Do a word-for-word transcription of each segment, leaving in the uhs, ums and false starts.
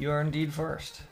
You are indeed first.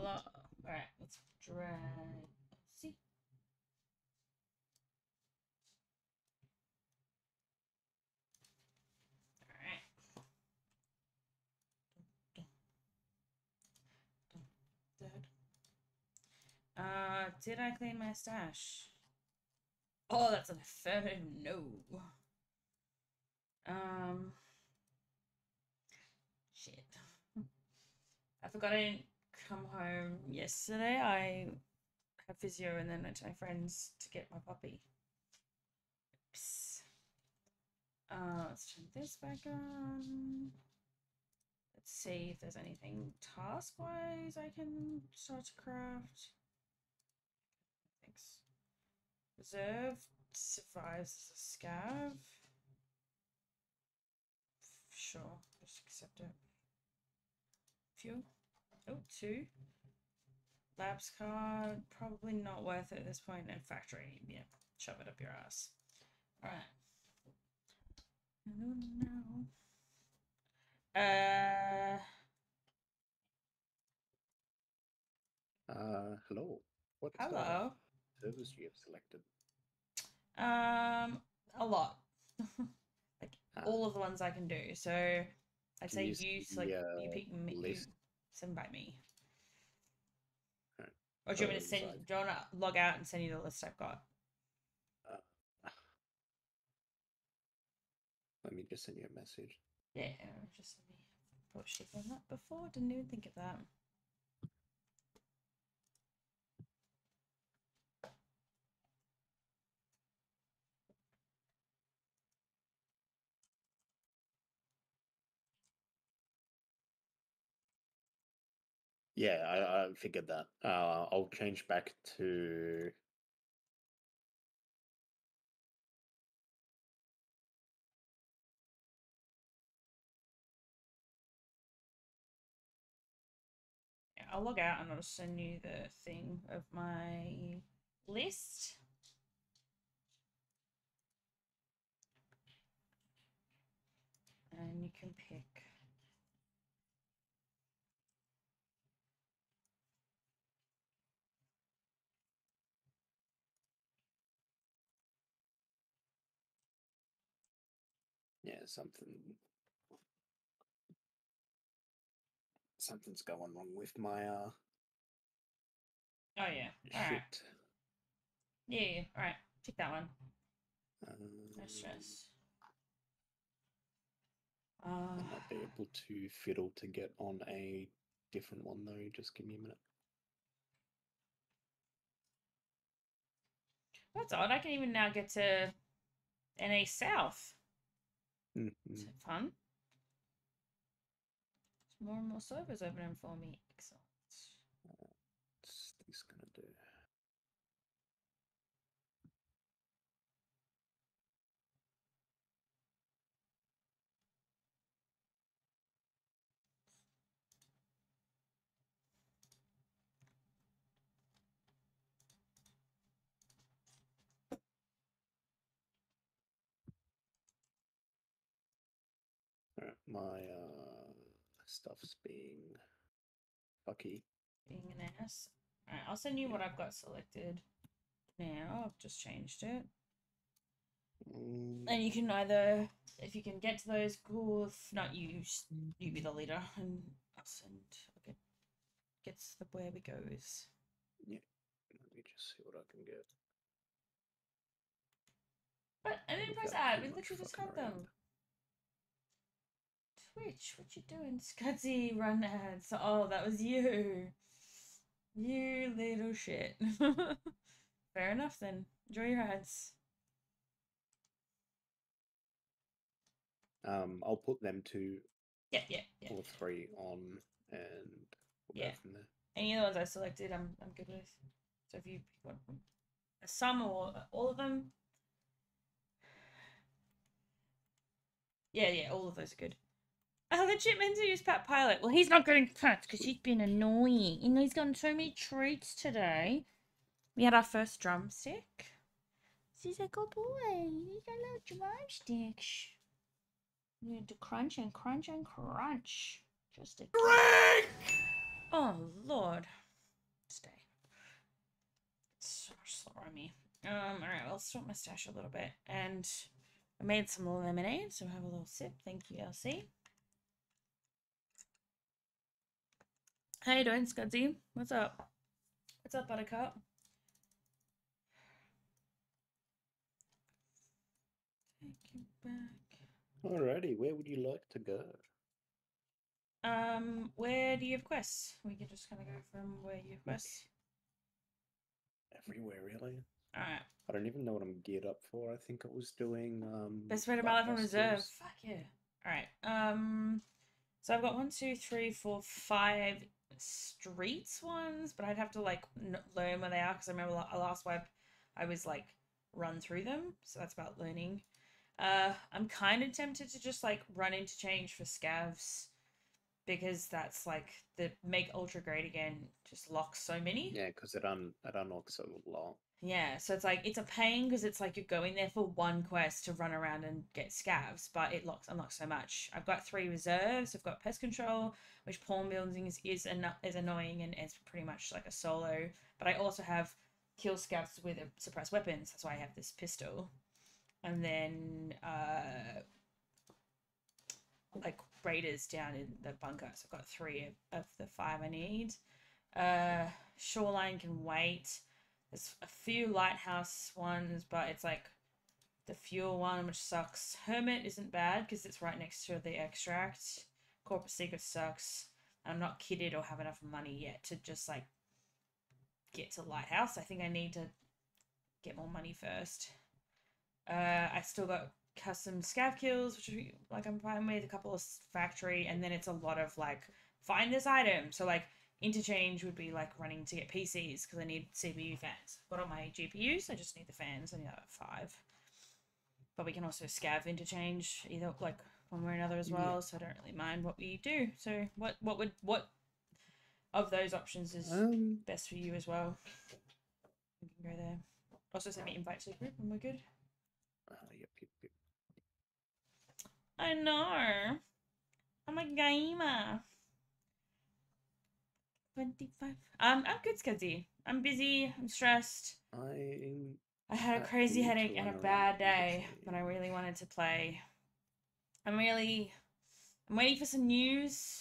a lot. All right, let's drag. Let's see. All right. Uh, did I clean my stash? Oh, that's an affirmative no. Um. Shit. I forgot I didn't come home yesterday. I had physio and then I went to my friends to get my puppy. Oops. Uh, let's turn this back on. Let's see if there's anything task-wise I can start to craft. Thanks. Reserve survives the scav. Sure, just accept it. Fuel. Oh, two. Labs card, probably not worth it at this point. And factory, yeah, shove it up your ass. All right. No. Uh. Uh. Hello. What? Hello. Service you have selected. Um, a lot. Like uh, all of the ones I can do. So I'd say you select. Uh, you pick me. List. You, send by me. Right. Or do you want me to send? Do you want to log out and send you the list I've got? Uh, let me just send you a message. Yeah, just let me. Thought she'd done that before. Didn't even think of that. Yeah, I, I figured that. Uh, I'll change back to... Yeah, I'll log out and I'll send you the thing of my list. And you can pick... Yeah, something something's going wrong with my uh oh yeah all shit. Right. Yeah, yeah, all right, pick that one. Um, no stress. uh, I might be able to fiddle to get on a different one though, just give me a minute. That's odd, I can even now get to N A South. Mm-hmm. Is it fun? There's more and more servers opening for me. Excellent. What's this gonna do? My uh, stuff's being fucky. Being an ass. Alright, I'll send you yeah. what I've got selected now. I've just changed it. Mm. And you can either, if you can get to those, cool. If not, you you be the leader. And I'll send, I'll get, gets the where we goes. Yeah. Let me just see what I can get. But I didn't press add. We literally just had them. Twitch, what you doing? Scuzzy, run ads. Oh, that was you. You little shit. Fair enough then. Enjoy your ads. Um, I'll put them to yeah, yeah, yeah. all three on and we'll yeah. go from there. Any of the ones I selected, I'm I'm good with. So if you pick one of them. Some or all of them. Yeah, yeah, all of those are good. I legit meant to use Pat Pilot. Well, he's not getting touched because he's been annoying. You know, he's gotten so many treats today. We had our first drumstick. He's a good boy. He's a little drumstick. You need to crunch and crunch and crunch. Just a drink! Oh, Lord. on me. Um, alright, well, let's sort my stash a little bit. And I made some lemonade, so have a little sip. Thank you, L C. How you doing, Scudsy? What's up? What's up, Buttercup? Take it back. Alrighty, where would you like to go? Um, where do you have quests? We could just kind of go from where you have quests. Everywhere, really. Alright. I don't even know what I'm geared up for. I think I was doing, um... Best way to my life on Reserve. Fuck yeah. Alright, um... so I've got one, two, three, four, five Streets ones, but I'd have to, like, learn where they are, because I remember last web I was, like, run through them, so that's about learning. Uh, I'm kind of tempted to just, like, run Interchange for Scavs, because that's, like, the make Ultra Great Again just locks so many. Yeah, because it, un it unlocks so long. Yeah, so it's, like, it's a pain, because it's, like, you're going there for one quest to run around and get Scavs, but it locks unlocks so much. I've got three Reserves. I've got Pest Control, which Pawn Buildings is, is annoying and it's pretty much, like, a solo. But I also have Kill Scavs with Suppressed Weapons. That's why I have this pistol. And then, uh... like, Raiders down in the bunker. So I've got three of the five I need. Uh, Shoreline can wait. There's a few Lighthouse ones, but it's like the fuel one, which sucks. Hermit isn't bad because it's right next to the extract. Corporate Secret sucks. And I'm not kitted or have enough money yet to just, like, get to Lighthouse. I think I need to get more money first. Uh, I still got Custom Scav kills, which we, like, I'm fine with, a couple of Factory, and then it's a lot of, like, find this item. So, like, Interchange would be, like, running to get P Cs because I need C P U fans. Got all my G P Us, I just need the fans, and the other five. But we can also Scav Interchange either, like, one way or another as well, yeah. So I don't really mind what we do. So what what would what of those options is um, best for you as well? We can go there. Also send me invite to the group and we're good. Uh, yep, yep, yep. I know. I'm a gamer. twenty-five. Um, I'm good, Skizzy. I'm busy. I'm stressed. I'm I had a crazy headache and a bad day, but I really wanted to play. I'm really... I'm waiting for some news.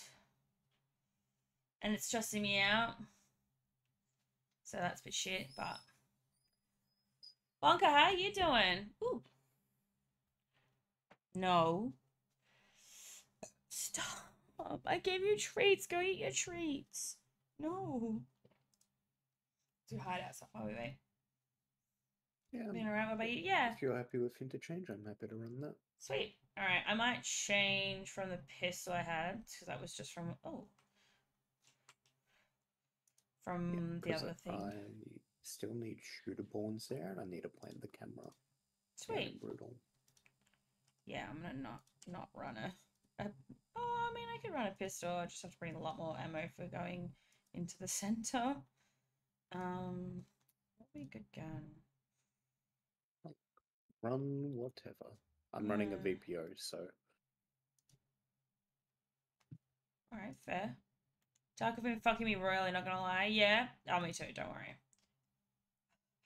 And it's stressing me out. So that's a bit shit, but... Bonka, how are you doing? Ooh. No. Stop. I gave you treats. Go eat your treats. No. Do hide out stuff while we wait. Yeah. Being around by you. Yeah. If you're happy with Interchange, I'm happy to run that. Sweet. Alright, I might change from the pistol I had, because that was just from oh. From yeah, the other thing. I still need shooter bones there, and I need to plant the camera. Sweet. Brutal. Yeah, I'm gonna not not run a, a. Oh, I mean, I could run a pistol. I just have to bring a lot more ammo for going into the center. Um, that'd be a good gun. Run whatever. I'm yeah. running a V P O, so. All right, fair. Tarkov been fucking me royally. Not gonna lie. Yeah. Oh, me too. Don't worry.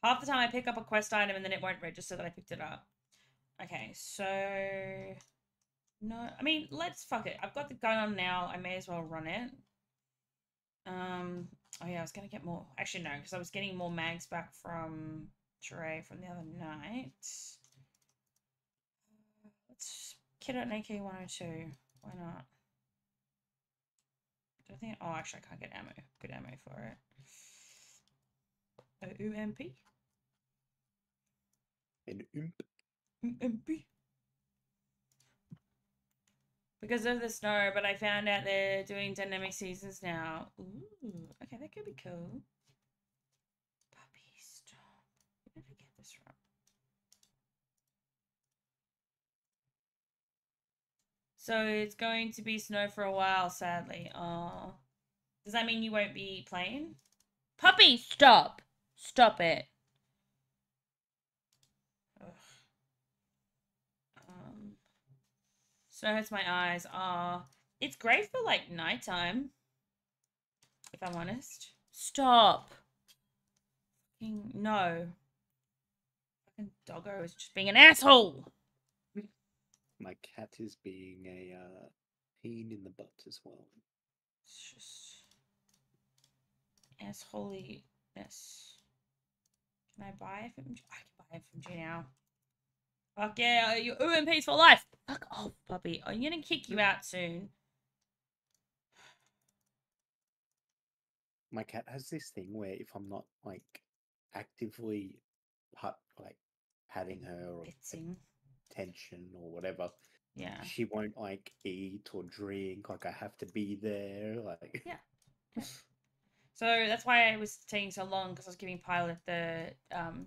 Half the time I pick up a quest item and then it won't register that I picked it up. Okay, so... No, I mean, let's fuck it. I've got the gun on now. I may as well run it. Um, oh yeah, I was going to get more... Actually, no, because I was getting more mags back from Trey from the other night. Let's kit out an A K one oh two. Why not? Don't think... Oh, actually, I can't get ammo. Good ammo for it. Uh, U M P? An U M P? M P. Because of the snow, but I found out they're doing dynamic seasons now. Ooh, okay, that could be cool. Puppy, stop. Where did I get this from? So it's going to be snow for a while, sadly. Oh, does that mean you won't be playing? Puppy, stop. Stop it. Snow hurts my eyes. Ah, oh, it's great for, like, nighttime. If I'm honest. Stop. No. Fucking doggo is just being an asshole. My cat is being a uh, pain in the butt as well. It's just assholiness. Can I buy F M G? I can buy F M G now. Fuck yeah, you're U M Ps for life. Fuck off, puppy. I'm gonna kick you out soon. My cat has this thing where if I'm not like actively pat like patting her or Bitsing. attention or whatever, yeah, she won't like eat or drink. Like I have to be there. Like yeah. yeah. So that's why it was taking so long because I was giving Pilot the um.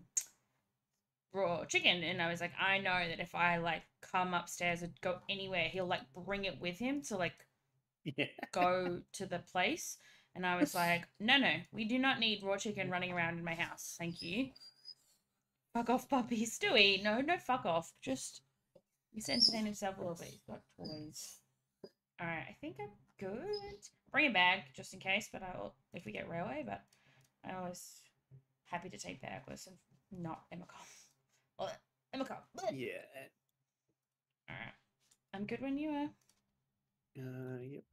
raw chicken, and I was like, I know that if I like come upstairs and go anywhere, he'll like bring it with him to like yeah. go to the place. And I was like, no, no, we do not need raw chicken running around in my house. Thank you. Fuck off, puppy. Stewie. No, no, fuck off. Just he's entertained himself a little bit. He's got toys. All right, I think I'm good. Bring a bag just in case, but I'll if we get railway. But I was happy to take bagless and not Hemicon. Well, I'm a cop. Yeah. Alright. I'm good when you are. Uh, yep.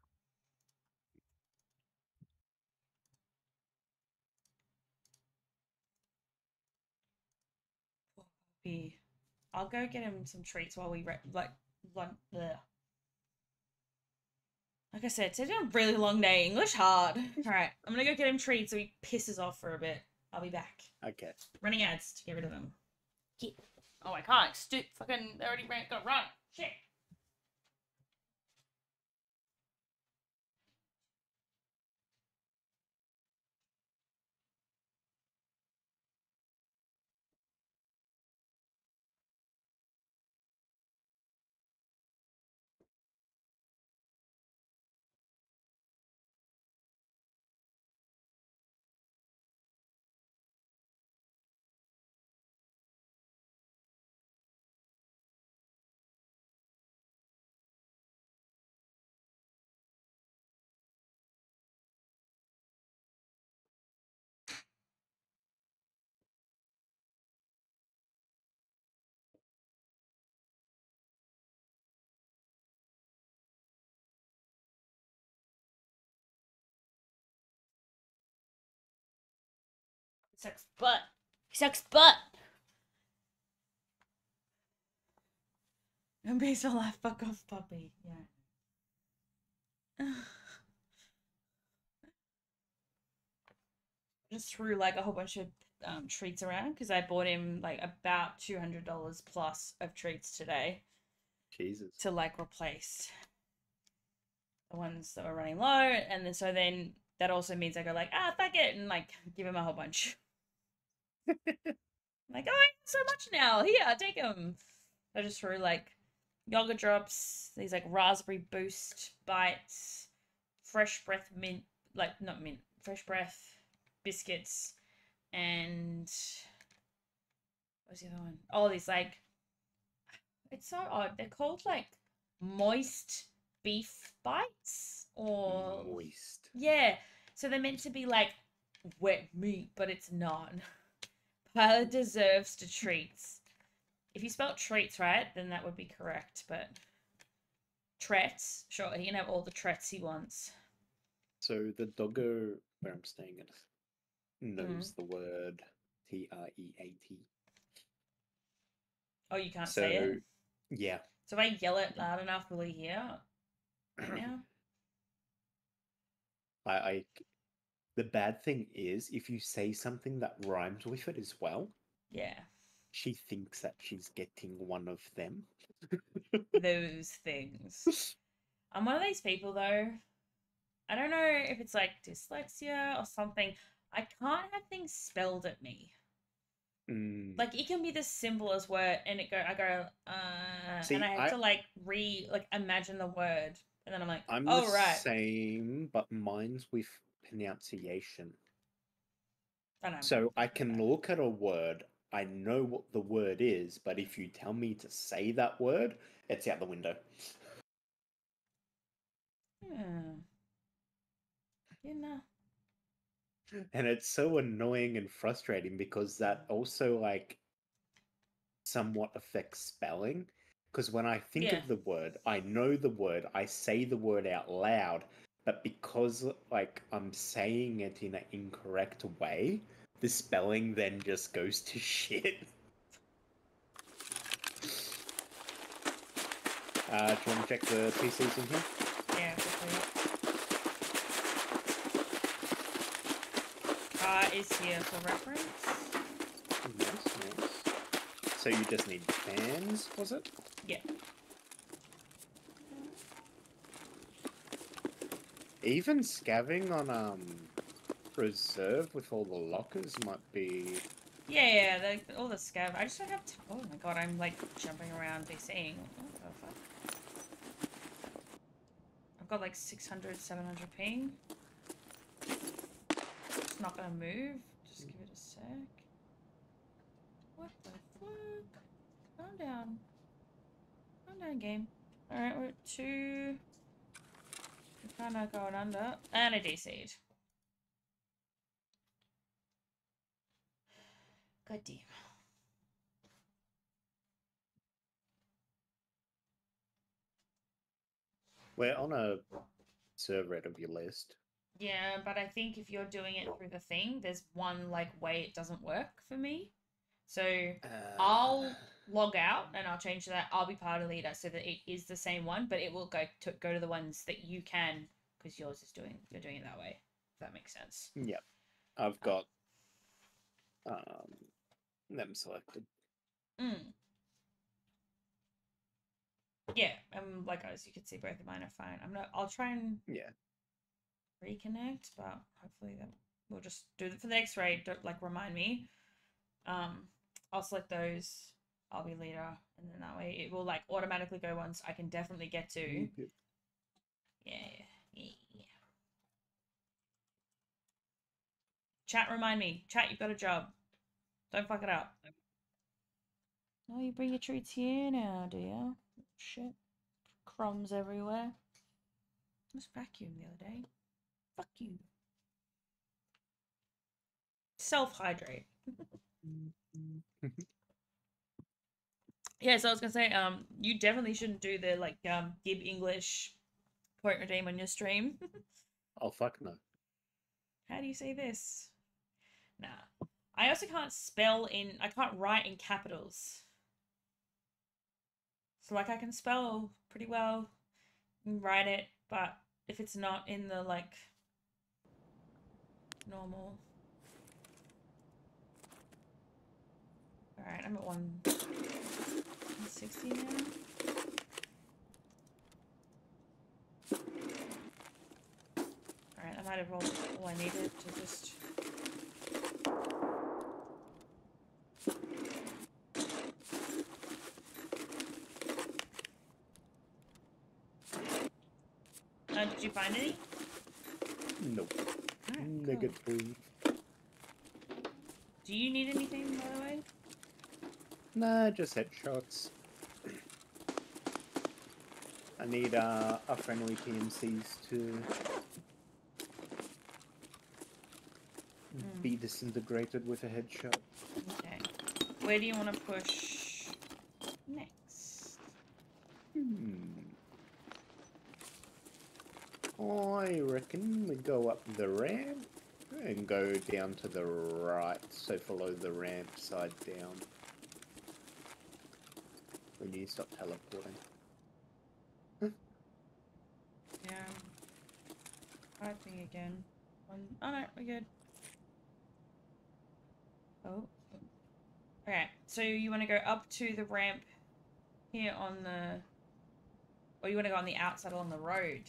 I'll go get him some treats while we, re like, lunch. Bleh. Like I said, it's a really long day. English hard. Alright. I'm gonna go get him treats so he pisses off for a bit. I'll be back. Okay. Running ads to get rid of him. Oh, I can't. Stupid. Fucking. They already ran. Got run. Shit. He sucks butt. He sucks butt. No base of life, fuck off, puppy. Yeah. Just threw like a whole bunch of um, treats around because I bought him like about two hundred dollars plus of treats today. Jesus. To like replace the ones that were running low, and then so then that also means I go like ah fuck it and like give him a whole bunch. Like, oh, I have so much now. Here, take them. I just threw, like, yogurt drops, these, like, raspberry boost bites, fresh breath mint, like, not mint, fresh breath biscuits, and what was the other one? Oh, these, like, it's so odd. They're called, like, moist beef bites or... Moist. Yeah. So they're meant to be, like, wet meat, but it's not. Pilot deserves to treats. If you spelled treats right, then that would be correct, but trets, sure, he can have all the trets he wants. So the doggo where I'm staying at knows mm. the word T R E A T. Oh, you can't so, say it? Yeah. So if I yell it loud enough, will he hear right now? I... I... The bad thing is, if you say something that rhymes with it as well, yeah, she thinks that she's getting one of them. Those things. I'm one of these people, though. I don't know if it's, like, dyslexia or something. I can't have things spelled at me. Mm. Like, it can be the simplest word, and it go, I go, uh, See, and I have I... to, like, re, like, imagine the word. And then I'm like, I'm oh, the right. same, but mine's with... pronunciation. I know. So I can look at a word, I know what the word is, but if you tell me to say that word, it's out the window. Yeah. You know. And it's so annoying and frustrating because that also like somewhat affects spelling, because when I think yeah. of the word, I know the word, I say the word out loud, but because like I'm saying it in an incorrect way, the spelling then just goes to shit. Uh, do you want to check the P Cs in here? Yeah, definitely. Uh, it's here for reference. Nice, nice. So you just need fans, was it? Yeah. Even scavving on, um, Reserve with all the lockers might be... Yeah, yeah, like, all the scav. I just don't have time. Oh my god, I'm like jumping around PCing. What the fuck? I've got like six hundred, seven hundred ping. It's not gonna move. Just give it a sec. What the fuck? Calm down. Calm down, game. Alright, we're at two. We're kinda going under. And a D C'd. God damn. We're on a server out of your list. Yeah, but I think if you're doing it through the thing, there's one like way it doesn't work for me. So uh... I'll log out and I'll change that. I'll be part of leader so that it is the same one, but it will go to go to the ones that you can, because yours is doing you're doing it that way. If that makes sense. Yep. I've got um, um... them selected. Mm. Yeah, um, like as you can see, both of mine are fine. I'm not. I'll try and yeah reconnect, but hopefully that we'll just do it for the next raid. Don't like remind me. Um, I'll select those. I'll be leader, and then that way it will like automatically go ones I can definitely get to. Yeah. Yeah. Yeah. Chat, remind me. Chat, you've got a job. Don't fuck it up. No, you bring your treats here now, do you? Shit. Crumbs everywhere. I was vacuumed the other day. Fuck you. Self-hydrate. Yeah, so I was gonna say, um, you definitely shouldn't do the, like, um, Gib English point redeem on your stream. Oh, fuck no. How do you say this? Nah. I also can't spell in... I can't write in capitals. So, like, I can spell pretty well and write it, but if it's not in the, like, normal... Alright, I'm at one sixty now. Alright, I might have rolled all I needed to just... Uh, did you find any? Nope. Right, negative. Cool. Do you need anything, by the way? Nah, just headshots. I need uh, our friendly P M Cs to mm. be disintegrated with a headshot. Okay. Where do you want to push next? Hmm. I reckon we go up the ramp and go down to the right, so follow the ramp side down. We need to stop teleporting. Huh? Yeah. I think again. One... Oh no, we're good. Oh. Okay, so you want to go up to the ramp here on the... Or you want to go on the outside along the road?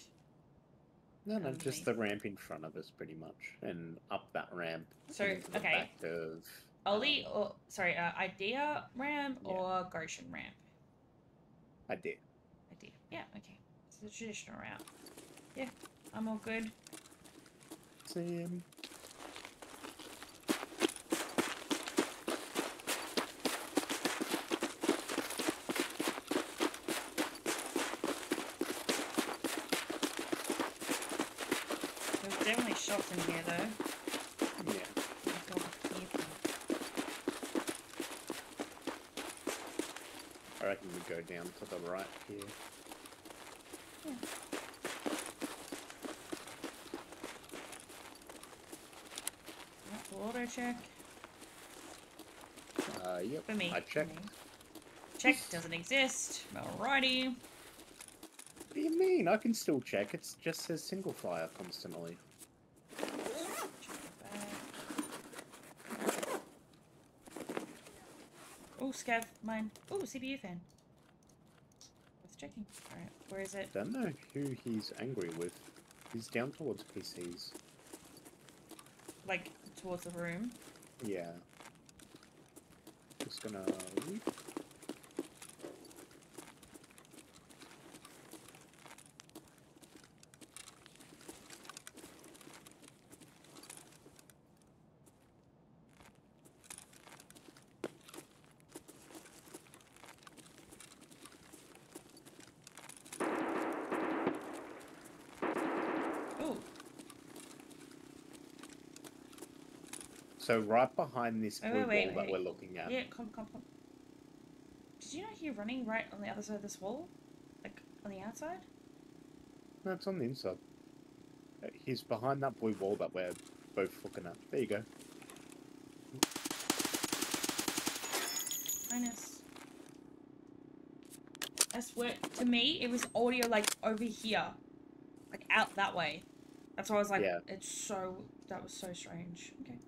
No, no, just the ramp in front of us, pretty much, and up that ramp. So, okay. Back of, Ollie, um, or sorry, uh, Idea ramp yeah. or Goshen ramp? Idea. Idea. Yeah, okay. It's the traditional route. Yeah, I'm all good. Same. Shots in here though. Yeah. Oh my God, I reckon we go down to the right here. Yeah. That's auto check. Uh, yep. For me. I checked. Check doesn't exist. Alrighty. What do you mean? I can still check. It just says single fire constantly. Oh, Scav, mine. Oh, C P U fan. Worth checking. Alright, where is it? Don't know who he's angry with. He's down towards P Cs. Like, towards the room? Yeah. Just gonna leave. So right behind this blue oh, wait, wait, wall wait. that we're looking at. Yeah, come, come, come. Did you know you're running right on the other side of this wall? Like, on the outside? No, it's on the inside. He's behind that blue wall that we're both looking at. There you go. Minus. I swear, to me, it was audio, like, over here. Like, out that way. That's why I was like, yeah. It's so... That was so strange. Okay.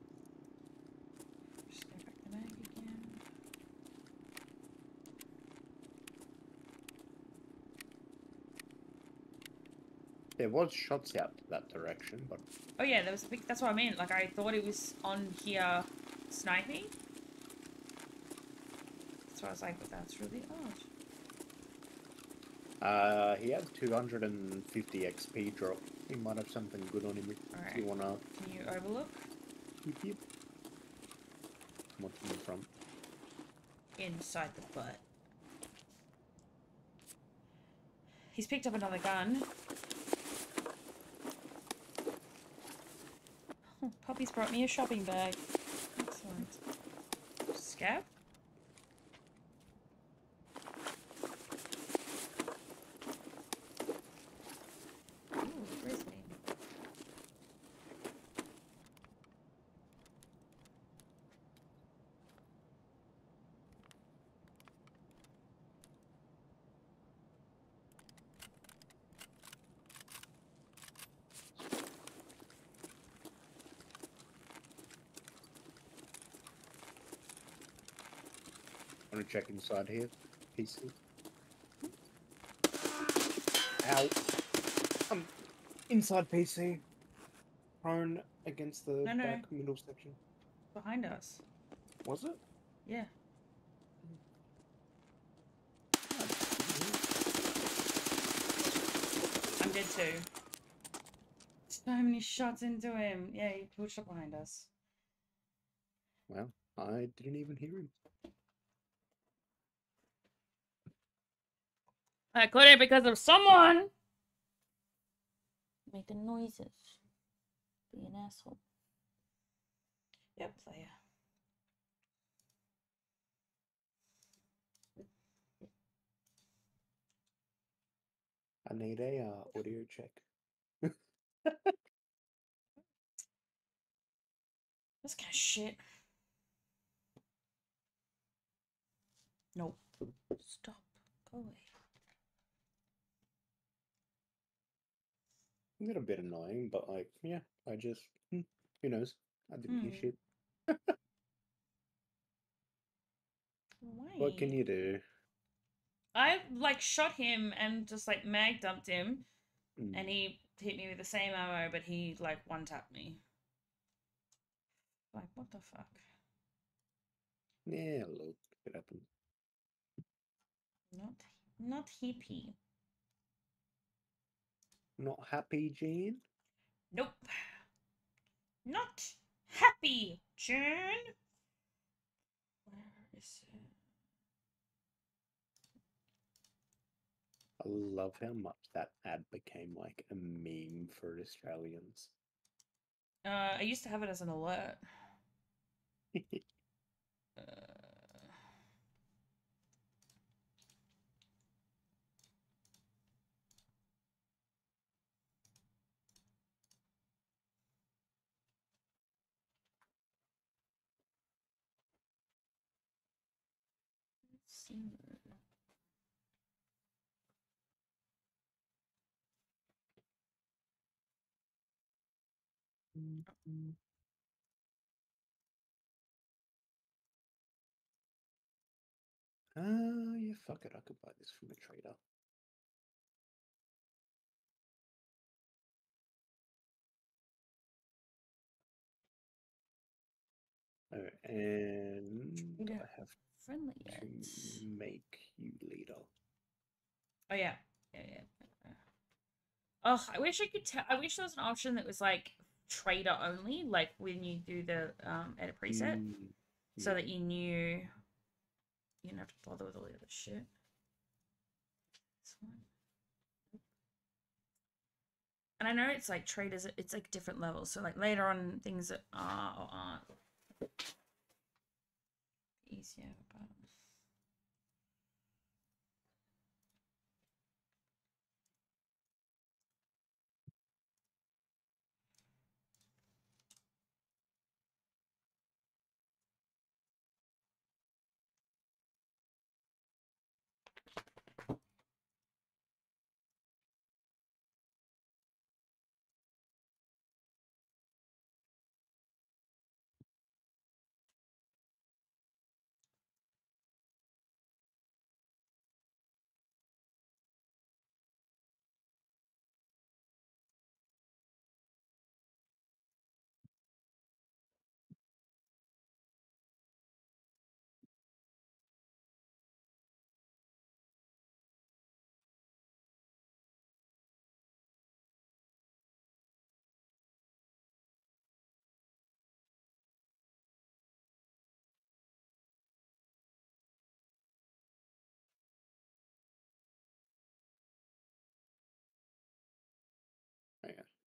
There was shots out that direction, but... Oh yeah, there was a big... That's what I mean. Like, I thought it was on here sniping. That's why I was like, but that's really odd. Uh, he has two hundred fifty X P drop. He might have something good on him if right. you wanna... Can you overlook? Yep, yep. Where came it from? Inside the butt. He's picked up another gun. Puppy's brought me a shopping bag. Excellent. Scav? Ooh, where's me? Want to check inside here, P C? Ow! I'm inside P C. Prone against the no, no, back no. middle section. Behind us. Was it? Yeah. I'm dead too. So many shots into him. Yeah, he pushed up behind us. Well, I didn't even hear him. I couldn't because of someone making noises. Be an asshole. Yep, so yeah. I need a uh, audio check. This kind of shit. Nope. Stop. Go away. A little bit annoying, but like, yeah, I just, who knows? I didn't mm. hear shit. What can you do? I like shot him and just like mag dumped him, mm. and he hit me with the same ammo, but he like one tapped me. Like, what the fuck? Yeah, look, it happened. Not, not hippie. Not happy, Jean? Nope. Not happy, Jean! Where is it? I love how much that ad became like a meme for Australians. Uh, I used to have it as an alert. uh... seen. Mm-hmm. Uh, yeah, fuck it. I could buy this from a trader. All right, and trader I have friendly to yet. Make you leader. Oh yeah, yeah, yeah. Oh, I wish I could tell. I wish there was an option that was like trader only, like when you do the um edit preset, mm, yeah. So that you knew. You don't have to bother with all the other shit. This one. And I know it's like traders, it's like different levels. So like later on, things that are or aren't easier. But...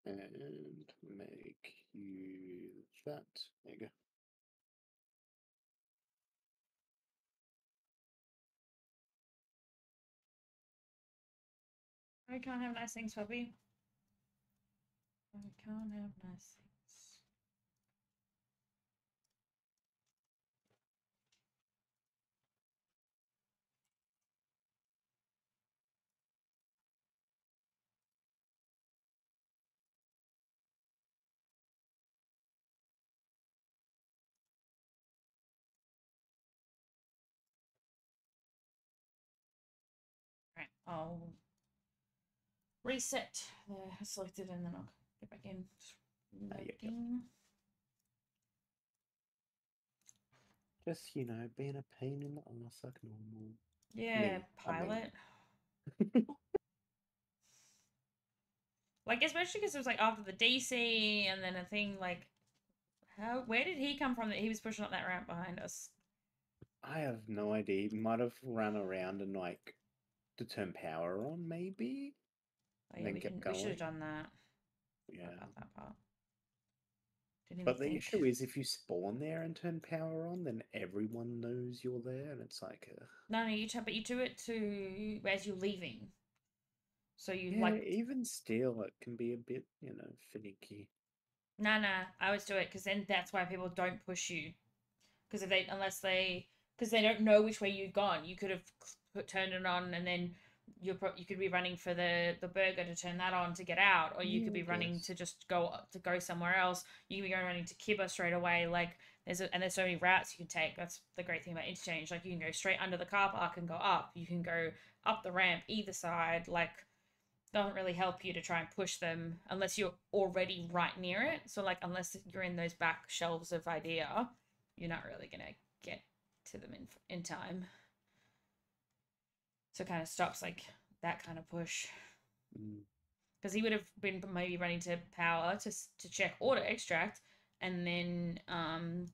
and make you that. There you go. I can't have nice things, puppy. I can't have nice things. I'll reset the selected and then I'll get back in. Uh, yeah, yeah. Just, you know, being a pain in the ass like normal. Yeah, Me, Pilot. I mean. Like, especially because it was like after the D C and then a thing like, how, where did he come from that he was pushing up that ramp behind us? I have no idea. He might have run around and like, to turn power on, maybe. Oh, yeah, then we, kept can, going. We should have done that. Yeah. About that part. But the think. issue is, if you spawn there and turn power on, then everyone knows you're there, and it's like a... no, no. You but you do it to as you're leaving. So you yeah, like even still, it can be a bit, you know, finicky. No, nah, no. Nah, I always do it because then that's why people don't push you, because if they unless they because they don't know which way you've gone, you could have. Put, turned it on, and then you're pro you could be running for the the burger to turn that on to get out, or you yeah, could be running yes. to just go to go somewhere else. You can be going running to Kibba straight away. Like there's a, and there's so many routes you can take. That's the great thing about Interchange. Like you can go straight under the car park and go up. You can go up the ramp either side. Like doesn't really help you to try and push them unless you're already right near it. So like unless you're in those back shelves of Idea, you're not really gonna get to them in in time. So it kind of stops like that kind of push, because mm. he would have been maybe running to power to to check order extract, and then um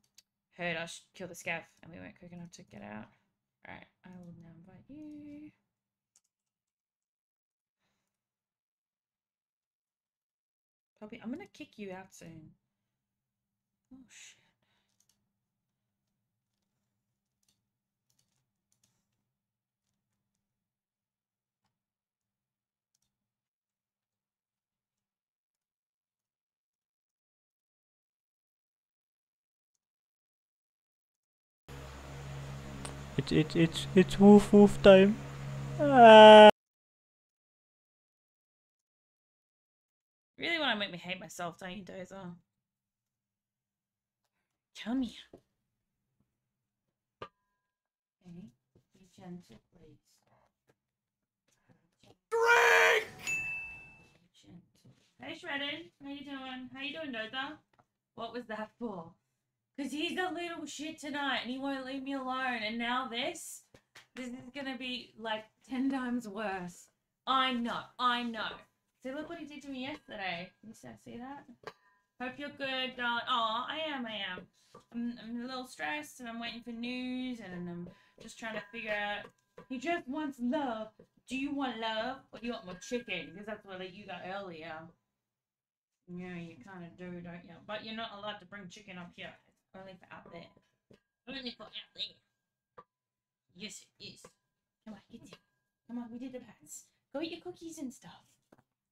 heard us kill the scav, and we weren't quick enough to get out. All right, I will now invite you. Poppy, I'm gonna kick you out soon. Oh shit. It's it's it's it's woof woof time. Ah. You really want to make me hate myself, don't you, Dozer? Tell me. Okay, be gentle, please. Drink. Hey, Shredded. How you doing? How you doing, Dozer? What was that for? Because he's a little shit tonight and he won't leave me alone. And now this, this is going to be like ten times worse. I know, I know. See, look what he did to me yesterday. You see that? Hope you're good, darling. Oh, I am, I am. I'm, I'm a little stressed and I'm waiting for news and I'm just trying to figure out. He just wants love. Do you want love or do you want more chicken? Because that's what you got earlier. Yeah, you kind of do, don't you? But you're not allowed to bring chicken up here. Only for out there. Only for out there. Yes, it is. Come on, get down. Come on, we did the pants. Go eat your cookies and stuff.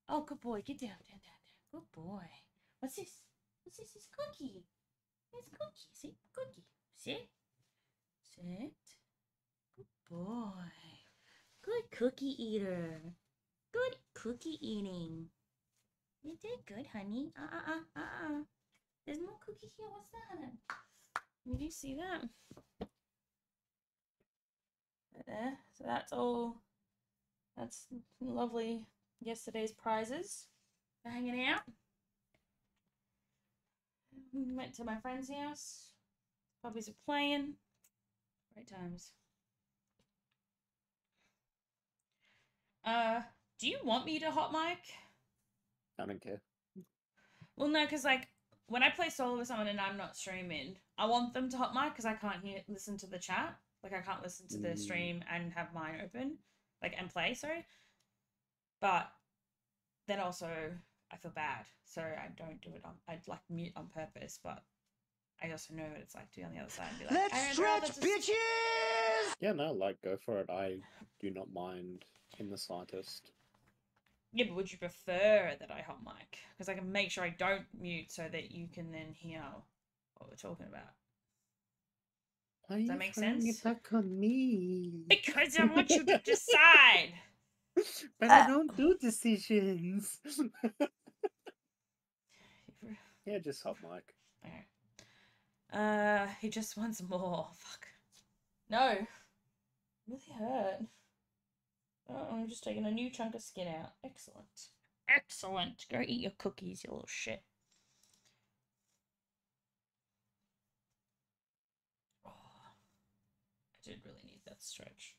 Oh, good boy. Get down, down, down, down. Good boy. What's this? What's this? It's cookie. It's cookie. See? Cookie. Sit. Sit. Good boy. Good cookie eater. Good cookie eating. You did good, honey. Uh-uh-uh. Uh-uh. There's more cookie here. What's that? You do see that? Right there. So that's all. That's lovely. Yesterday's prizes. They're hanging out. Went to my friend's house. Puppies are playing. Great times. Uh, do you want me to hot mic? I don't care. Well, no, because like. When I play solo with someone and I'm not streaming, I want them to hot mic because I can't hear, listen to the chat. Like, I can't listen to the stream and have mine open. Like, and play, sorry. But then also, I feel bad. So I don't do it on, I'd like mute on purpose, but I also know what it's like to be on the other side and be like, let's stretch, just... bitches! Yeah, no, like, go for it. I do not mind in the slightest. Yeah, but would you prefer that I hot mic? Because I can make sure I don't mute so that you can then hear what we're talking about. Why Does that make sense? It back on me? Because I want you to decide. But uh, I don't do decisions. Yeah, just hot mic. Okay. Uh, he just wants more. Fuck. No. Really hurt. Oh, I'm just taking a new chunk of skin out. Excellent. Excellent. Go eat your cookies, you little shit. Oh, I did really need that stretch.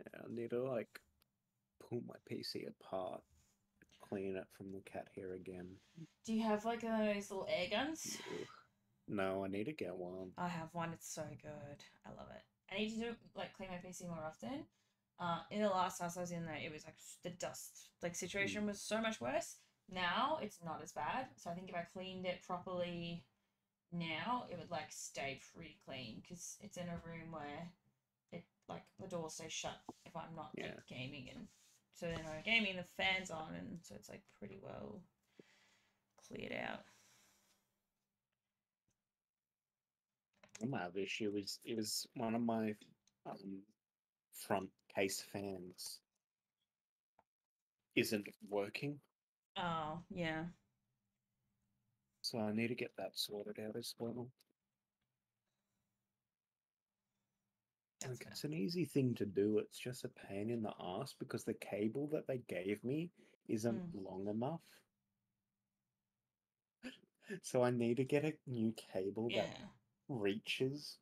Yeah, I need to, like, pull my P C apart. Clean it from the cat hair again. Do you have, like, one of those little air guns? No, I need to get one. I have one. It's so good. I love it. I need to do, like, clean my P C more often. Uh, in the last house I was in there, it was like the dust like situation was so much worse. Now it's not as bad. So I think if I cleaned it properly now, it would like stay pretty clean because it's in a room where it like the door stays shut if I'm not yeah. like, gaming, and so then I'm gaming, the fan's on, and so it's like pretty well cleared out. My other issue is it was one of my um, front case fans isn't working. Oh, yeah. So I need to get that sorted out as well. Like, it's an easy thing to do. It's just a pain in the ass because the cable that they gave me isn't mm. long enough. So I need to get a new cable yeah. that reaches,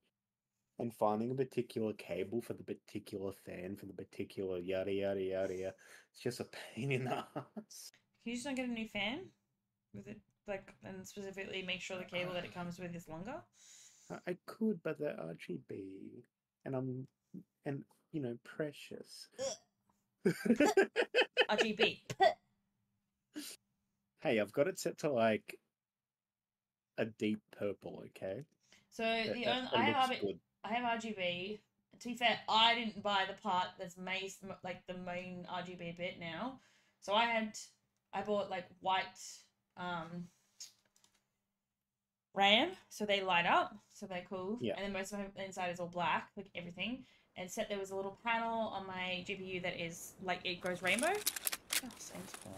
and finding a particular cable for the particular fan for the particular yada yada yada yada. It's just a pain in the ass. Can you just not get a new fan with it, like, and specifically make sure the cable that it comes with is longer? I could, but they're R G B, and I'm and you know precious. R G B. Hey, I've got it set to like a deep purple. Okay. So the that, only, that I, have R G B, I have R G B. To be fair, I didn't buy the part that's made, like the main R G B bit now. So I had, I bought like white, um, RAM, so they light up, so they're cool. Yeah. And then most of my inside is all black, like everything. And set there was a little panel on my G P U that is like it goes rainbow. Oh, same thing.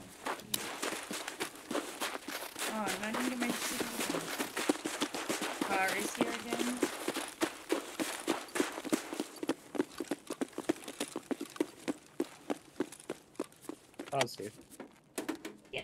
Oh, I need to make this car is here again. Oh, it's here. Yeah.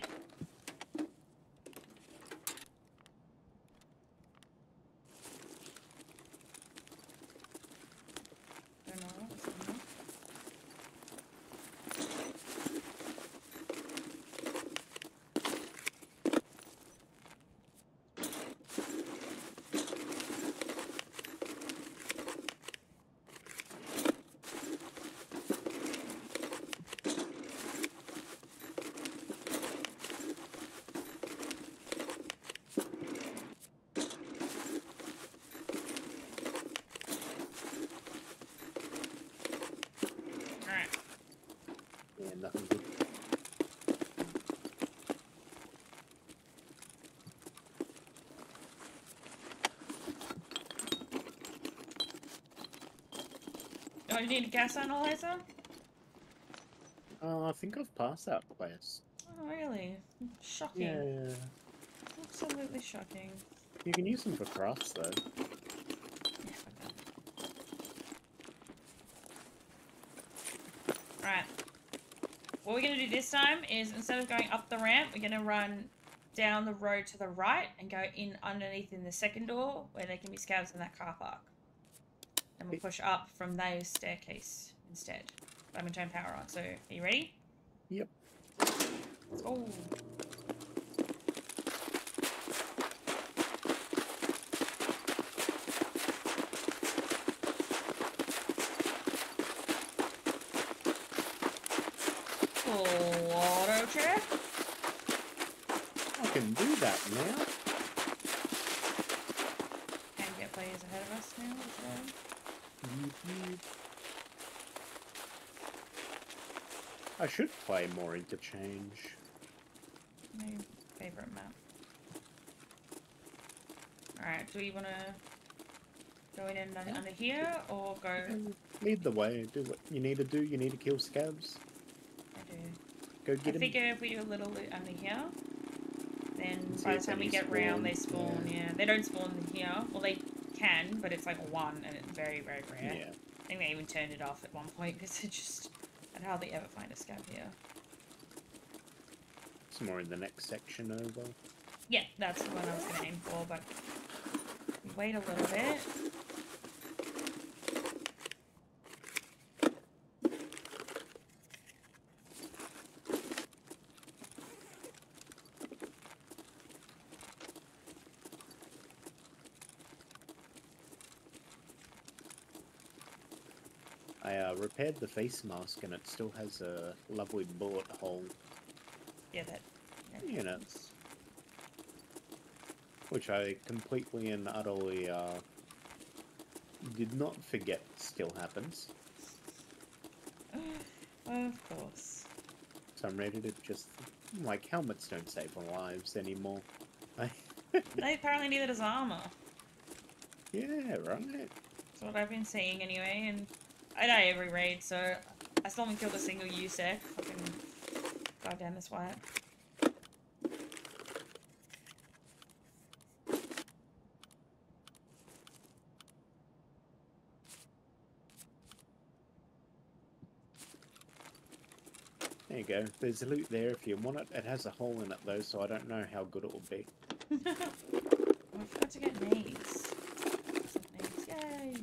Oh, you need a gas analyzer? Oh, uh, I think I've passed that place. Oh, really? Shocking. Yeah. Absolutely shocking. You can use them for crafts, though. Yeah, okay. Right. What we're going to do this time is, instead of going up the ramp, we're going to run down the road to the right and go in underneath in the second door, where there can be scavs in that car park. And we'll push up from their staircase instead. But I'm going to turn power on, so are you ready? Yep. Let's go. Full auto check. I can do that now. Can get players ahead of us now as well. I should play more Interchange. My favorite map. Alright, do you want to go in and yeah. under here, or go... Lead the way, do what you need to do, you need to kill scabs. I do. Go get I him. Figure if we do a little loot under here, then by the time we get spawn. round they spawn, yeah. yeah. They don't spawn in here, or they... can, but it's like one, and it's very, very rare. Yeah. I think they even turned it off at one point because it just. I'd hardly ever find a scav here. It's more in the next section over. Yeah, that's the one I was going to aim for, but wait a little bit. Repaired the face mask and it still has a lovely bullet hole. Yeah, that. that you know, which I completely and utterly uh, did not forget still happens. Of course. So I'm ready to just like helmets don't save lives anymore. They apparently need it as armor. Yeah, right. That's what I've been seeing anyway, and. I die every raid, so I still haven't killed a single U S E C. Fucking goddamn this white. There you go. There's a loot there if you want it. It has a hole in it though, so I don't know how good it will be. I forgot to get nades. Yay!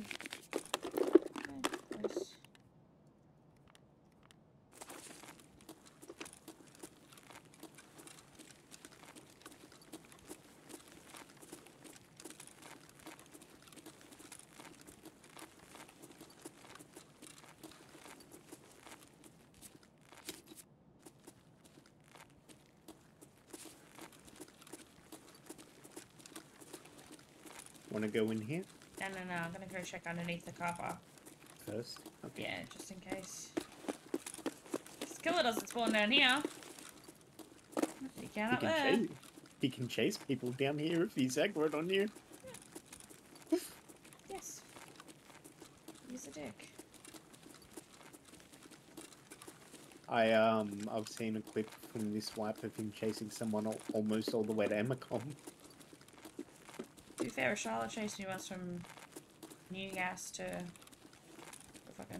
Want to go in here? No, no, no. I'm going to go check underneath the car park. First? Okay. Yeah, just in case. This killer doesn't spawn down here. You can up there. He can chase people down here if he's aggroed on you. Yeah. Yes. He's a dick. I, um, I've seen a clip from this wipe of him chasing someone al almost all the way to Hemicon. To be fair, Reshala chased me once from New Gas to the fucking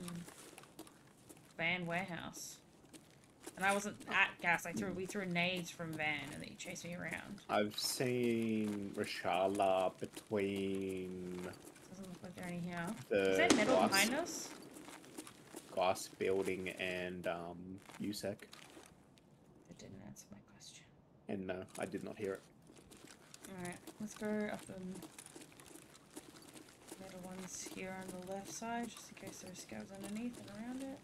Van warehouse. And I wasn't at Gas, I threw, we threw nades from Van and they chased me around. I've seen Reshala between... Doesn't look like they're any here. The Is that metal glass, behind us? Glass building and um, U S E C. That didn't answer my question. And no, I did not hear it. Alright, let's go up the metal ones here on the left side, just in case there's scabs underneath and around it.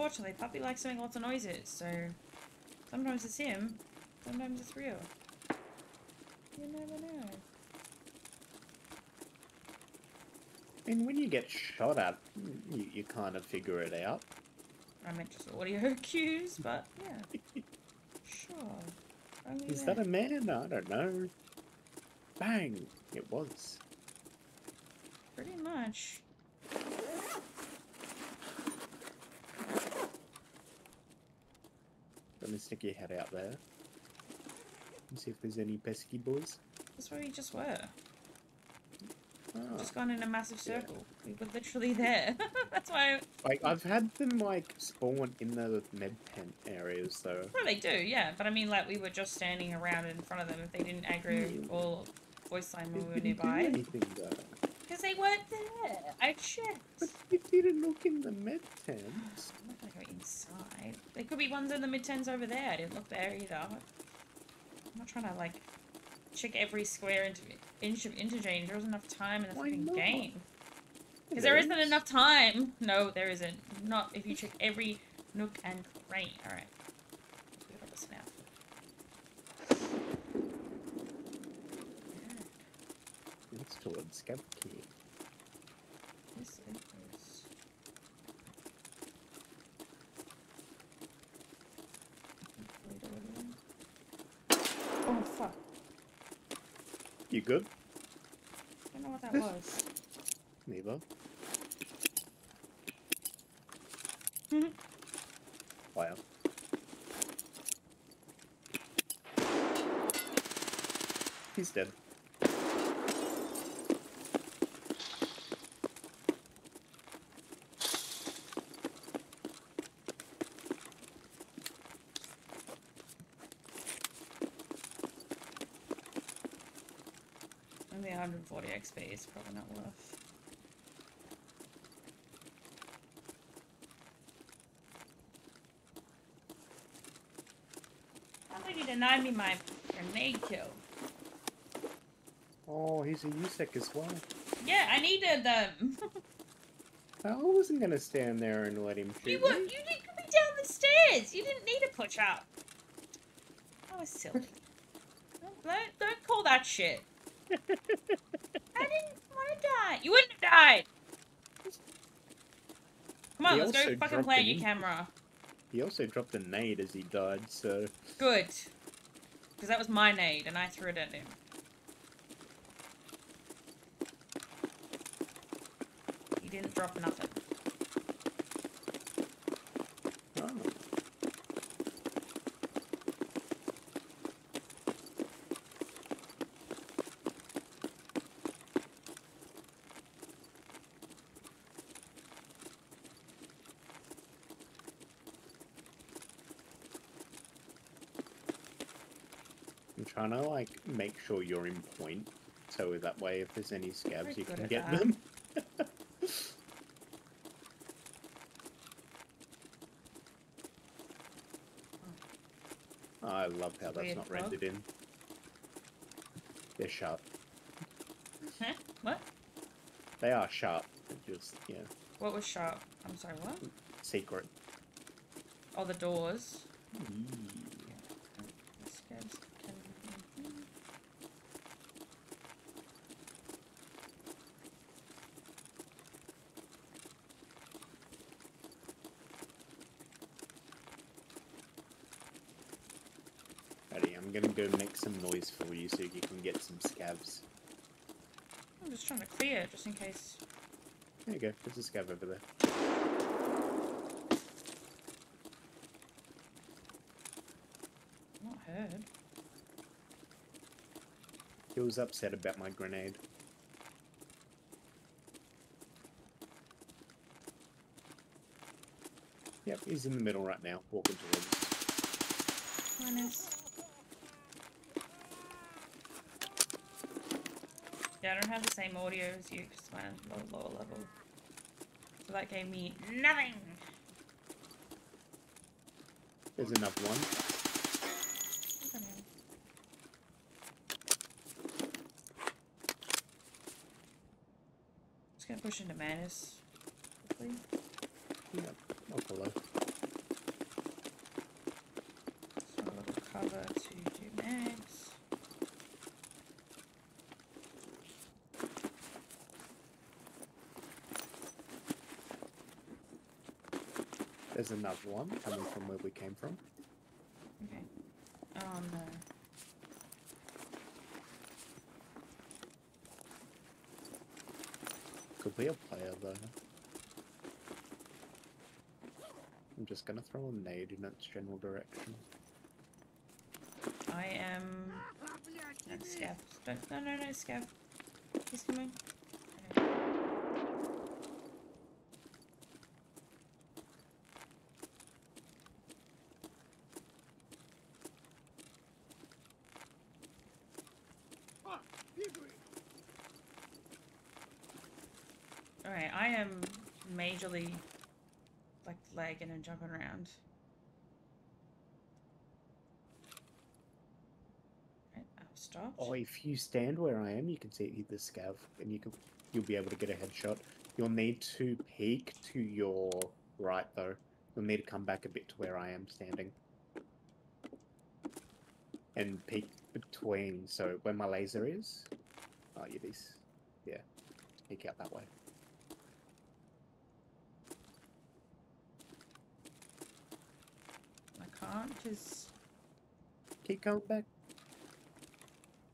Unfortunately, Puppy likes to make lots of noises, so sometimes it's him, sometimes it's real. You never know. And when you get shot at, you, you kind of figure it out. I meant just audio cues, but yeah. Sure. Only Is that. that a man? I don't know. Bang! It was. Pretty much. Let me stick your head out there and see if there's any pesky boys. That's where we just were. Oh, we've just gone in a massive circle. Yeah. We were literally there. That's why. I... Like I've had them like spawn in the med tent areas though. Well, they do, yeah. But I mean, like we were just standing around in front of them. If they didn't aggro or voice line when we were nearby. Because they weren't there. I checked. But you didn't look in the med tents. I'm not gonna go inside. There could be ones in the mid tents over there. I didn't look there either. I'm not trying to like check every square inch of Interchange. There wasn't enough time in the fucking game. Because there isn't enough time. No, there isn't. Not if you check every nook and cranny. All right. It's towards Scav Key. Yes, it is. Oh, fuck. You good? I don't know what that was. Neither. Wow. He's dead. one forty X P is probably not worth. Somebody denied me my grenade kill. Oh, he's a U S E C as well. Yeah, I needed them. I wasn't gonna stand there and let him shoot. You were, you didn't be down the stairs. You didn't need a push up. That was silly. don't, don't call that shit. I didn't want to die. You wouldn't have died. Come on, he let's go fucking play your camera. He also dropped a nade as he died, so... Good. Because that was my nade, and I threw it at him. He didn't drop nothing. Trying to like make sure you're in point, so that way if there's any scabs you can get them. I love how that's not rendered in. They're sharp. Huh? What? They are sharp. They're just yeah. What was sharp? I'm sorry. What? Secret. Oh, the doors. Mm. I'm gonna go make some noise for you so you can get some scabs. I'm just trying to clear, just in case. There you go, there's a scab over there. Not heard. He was upset about my grenade. Yep, he's in the middle right now, walking towards us. Minus. Yeah, I don't have the same audio as you because I'm at a lower level. So that gave me nothing! There's another one. I don't know. Just gonna push into Manus quickly. Yep. I'll follow. So a little cover to do mags. There's another one coming from where we came from. Okay. Oh no. Could be a player though. I'm just gonna throw a nade in its general direction. I am. No, Scav. Don't... No, no, no, Scav. He's coming. Okay. Alright, I am majorly. Like lagging and jumping around. Right, I've stopped. Oh, if you stand where I am, you can see the scav, and you can you'll be able to get a headshot. You'll need to peek to your right though. You'll need to come back a bit to where I am standing, and peek between. So where my laser is, oh, you this, yeah, peek out that way. Can't just keep going back.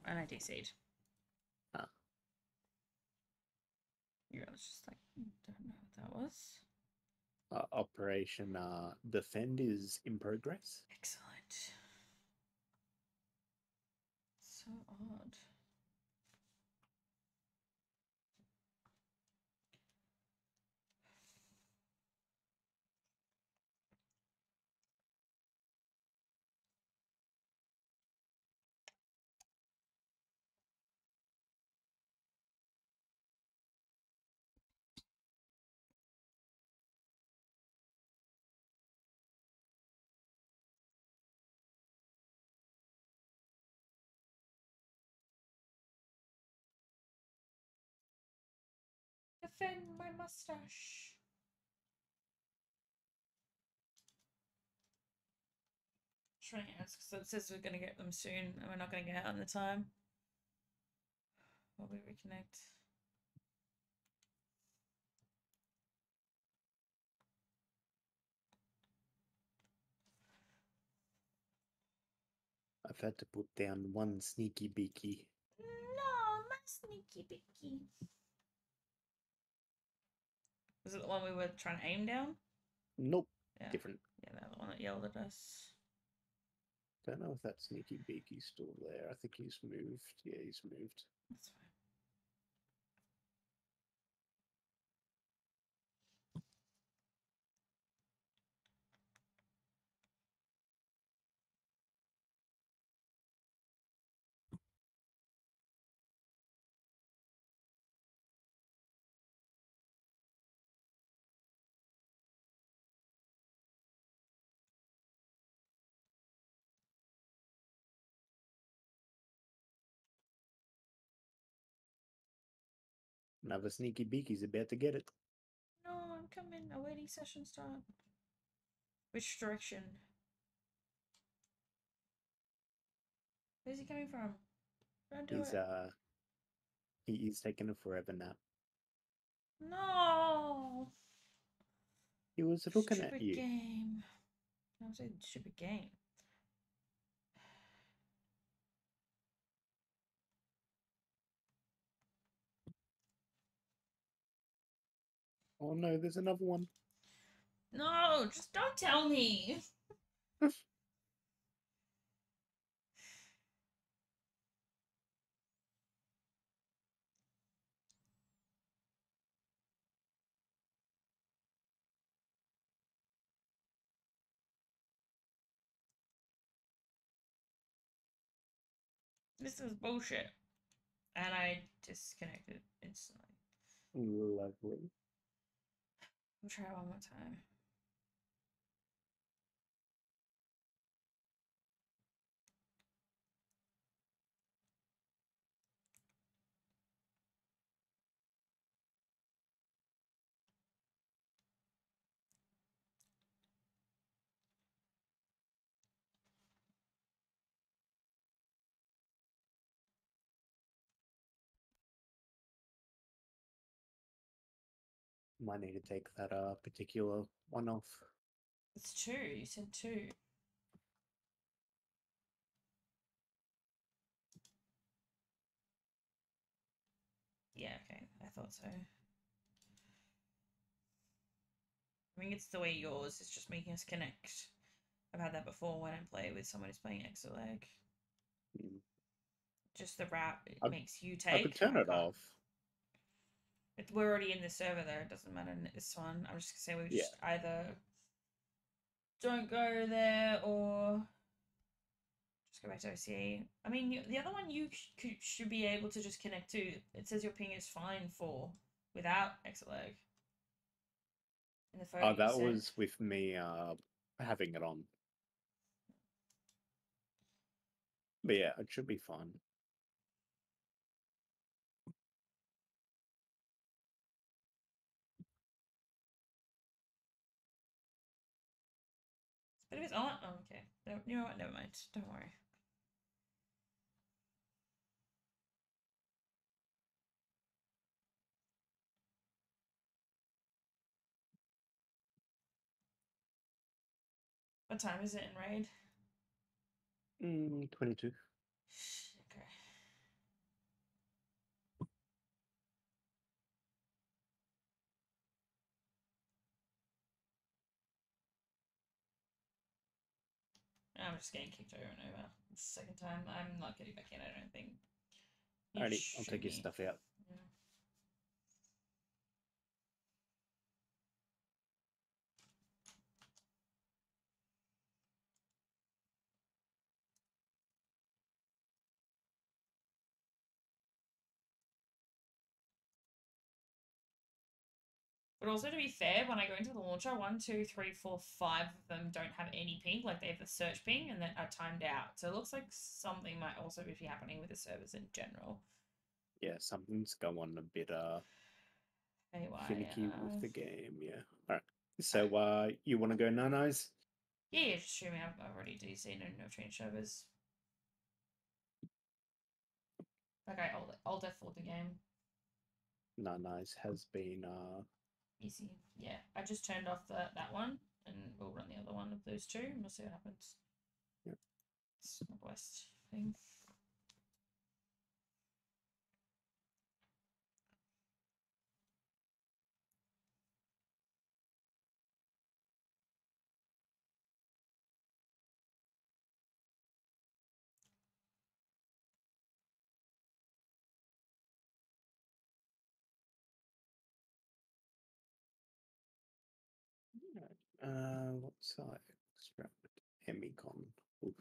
And I D C'd. Huh. Yeah, I was just like, don't know what that was. Uh, Operation uh, Defend is in progress. Excellent. So odd. Defend my mustache. Trying to ask because it says we're going to get them soon and we're not going to get out in the time. While we reconnect. I've had to put down one sneaky beaky. No, my sneaky beaky. Was it the one we were trying to aim down? Nope. Yeah. Different. Yeah, that the one that yelled at us. Don't know if that sneaky beaky's still there. I think he's moved. Yeah, he's moved. That's fine. Another sneaky beaky's about to get it. No, I'm coming. Awaiting session start. Which direction? Where's he coming from? Don't do He's, it. Uh, he, he's taking a forever nap. No! He was looking stupid at you. Stupid game. I was saying stupid game. Oh no, there's another one. No, just don't tell me. This was bullshit. And I disconnected instantly. Lovely. We'll try one more time. Might need to take that uh, particular one off. It's two. You said two. Yeah, okay. I thought so. I think it's the way yours is just making us connect. I've had that before when I play with someone who's playing X L A G. Mm. Just the wrap, it I, makes you take. I could turn it off. It, we're already in the server though, it doesn't matter in this one. I'm just going to say we yeah. just either don't go there or just go back to O C E. I mean, you, the other one you could, should be able to just connect to. It says your ping is fine for without X L A G. In the oh, that was with me uh, having it on. But yeah, it should be fine. But if it's on, oh, okay. No, you know what? Never mind. Don't worry. What time is it in Raid? Mm, twenty-two. Okay. I'm just getting kicked over and over. It's the second time. I'm not getting back in, I don't think. You Alrighty, I'll take your stuff out. Yeah. But also, to be fair, when I go into the launcher, one, two, three, four, five of them don't have any ping. Like, they have the search ping and that are timed out. So it looks like something might also be happening with the servers in general. Yeah, something's going a bit uh, A Y, finicky yeah. with the game, yeah. All right. So uh, you want to go no-nos? Yeah, yeah, just shoot me. I've already D C'd and no change servers. Okay, I'll, I'll default the game. No-nos has been... Uh... Easy. Yeah, I just turned off the, that one and we'll run the other one of those two and we'll see what happens. Yep. It's not the worst thing. Uh, what's I extract? Hemicon. Oof.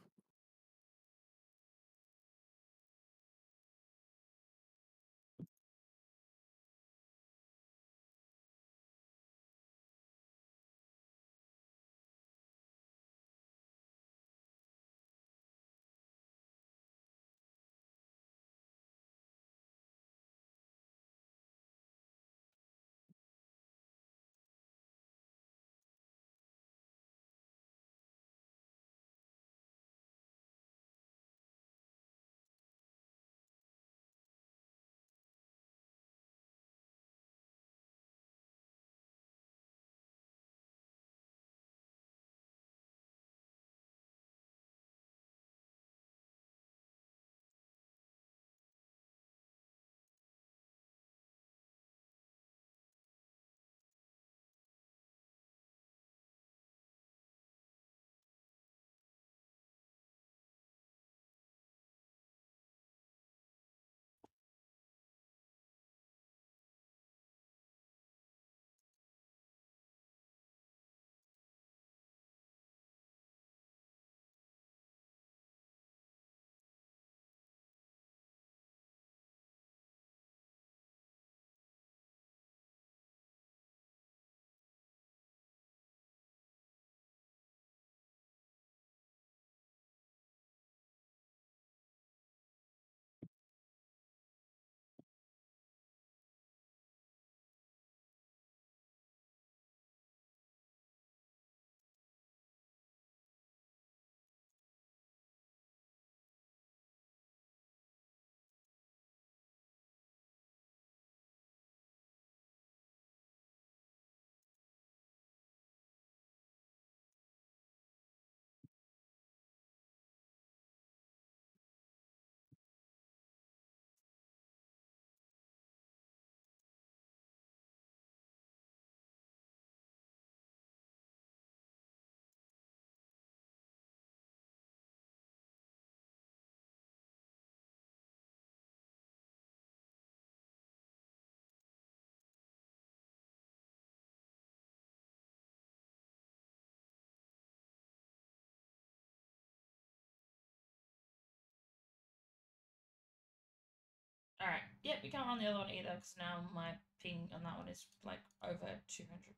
Alright, yep, we can't run the other one either because now my ping on that one is like over two hundred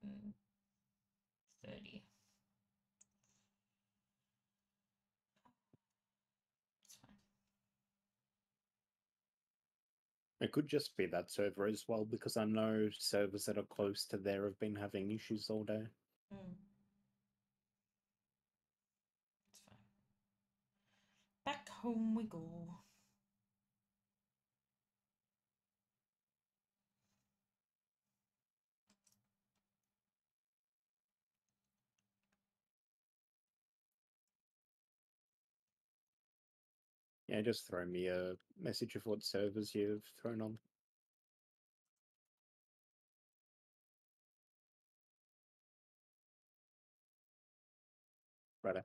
thirty. It's fine. It could just be that server as well, because I know servers that are close to there have been having issues all day. Mm. It's fine. Back home we go. Yeah, just throw me a message of what servers you've thrown on. Right.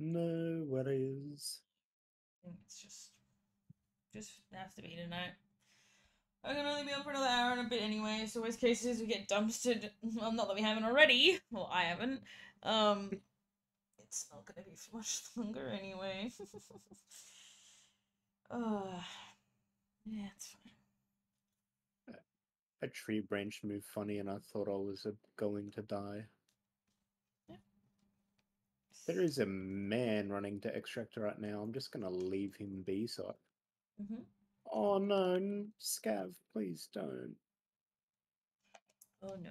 No worries. I think it's just just have to be tonight. I can only be on for another hour and a bit anyway, so worst case is we get dumpstered. Well, not that we haven't already. Well, I haven't. Um It's not going to be for much longer anyway. uh, yeah, it's fine. A, a tree branch moved funny and I thought I was uh, going to die. Yeah. There is a man running to extractor right now. I'm just going to leave him be. So I... mm-hmm. Oh, no. Scav, please don't. Oh, no.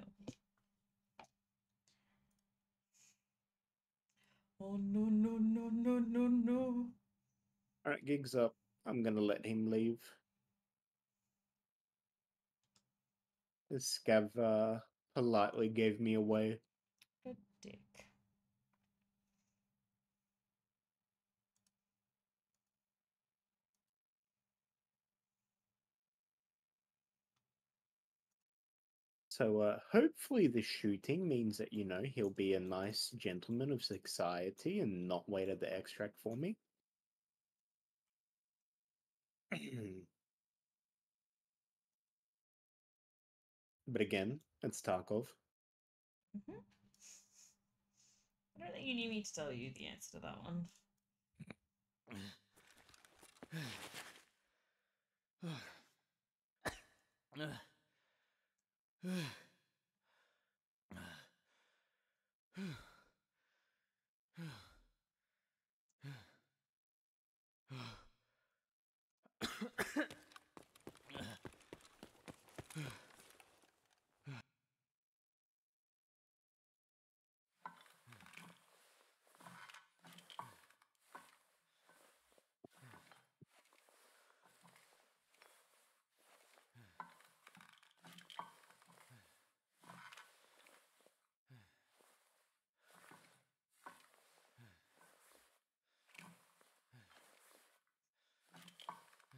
Oh, no, no, no, no, no, no. All right, Gig's up. I'm going to let him leave. This Scav uh, politely gave me away. Good dick. So uh, hopefully the shooting means that, you know, he'll be a nice gentleman of society and not wait at the extract for me. But again, it's Tarkov. Mm-hmm. I don't think you need me to tell you the answer to that one. uh.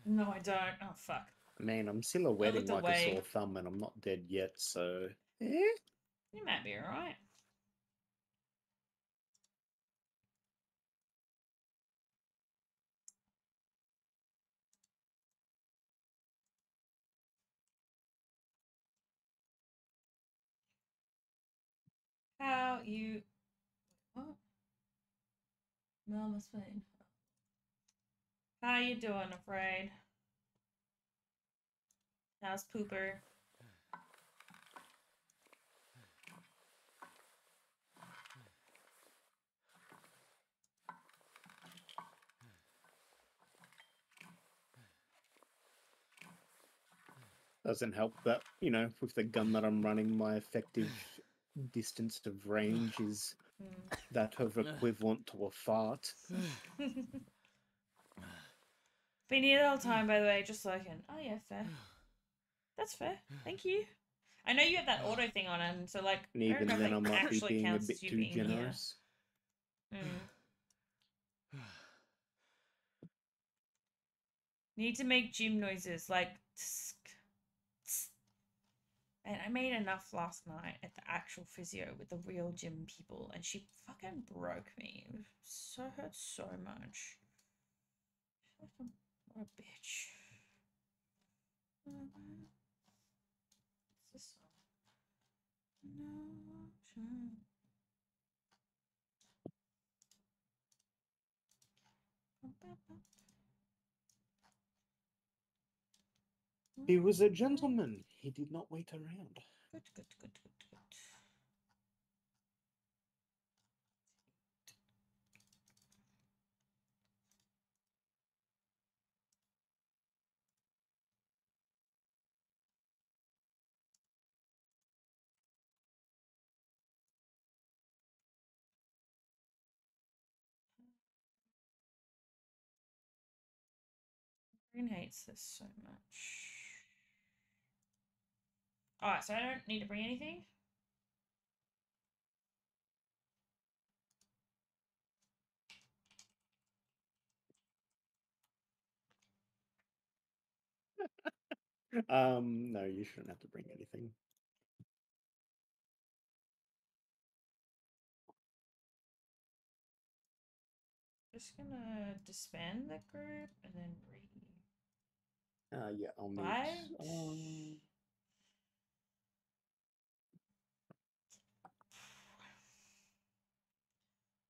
No, I don't. Oh, fuck. Man, I'm still a wedding like away. a sore thumb, and I'm not dead yet, so... Eh? You might be alright. How you... What? Mama's fine. How you doing, Afraid? How's Pooper? Doesn't help that, you know, with the gun that I'm running, my effective distance of range is that of equivalent to a fart. Been here the whole time, by the way, just so I can... Oh, yeah, fair. That's fair. Thank you. I know you have that auto thing on, and so, like... And even I then, I might be being a bit too generous. Mm. Need to make gym noises, like... Tsk, tsk. And I made enough last night at the actual physio with the real gym people, and she fucking broke me. It so hurt so much. What a bitch. What's this song? No option. He was a gentleman. He did not wait around. Good, good, good, good, good. Brain hates this so much. Alright, so I don't need to bring anything. um, no, you shouldn't have to bring anything. Just gonna disband the group and then re. Uh, yeah, I'll move.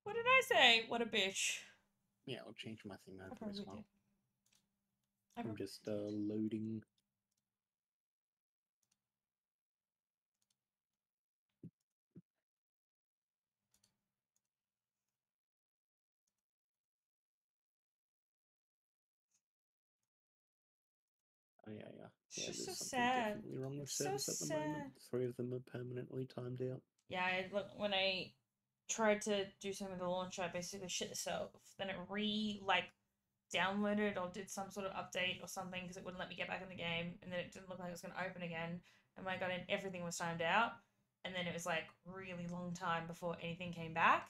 What did I say? What a bitch. Yeah, I'll change my thing over as well. I'm just uh, loading. Oh, yeah, yeah. It's yeah, just so sad. Wrong with so at the sad. Moment. Three of them are permanently timed out. Yeah, I, look, when I tried to do something with the launcher, I basically shit myself. Then it re like downloaded or did some sort of update or something because it wouldn't let me get back in the game, and then it didn't look like it was going to open again. And when I got in, everything was timed out, and then it was like really long time before anything came back.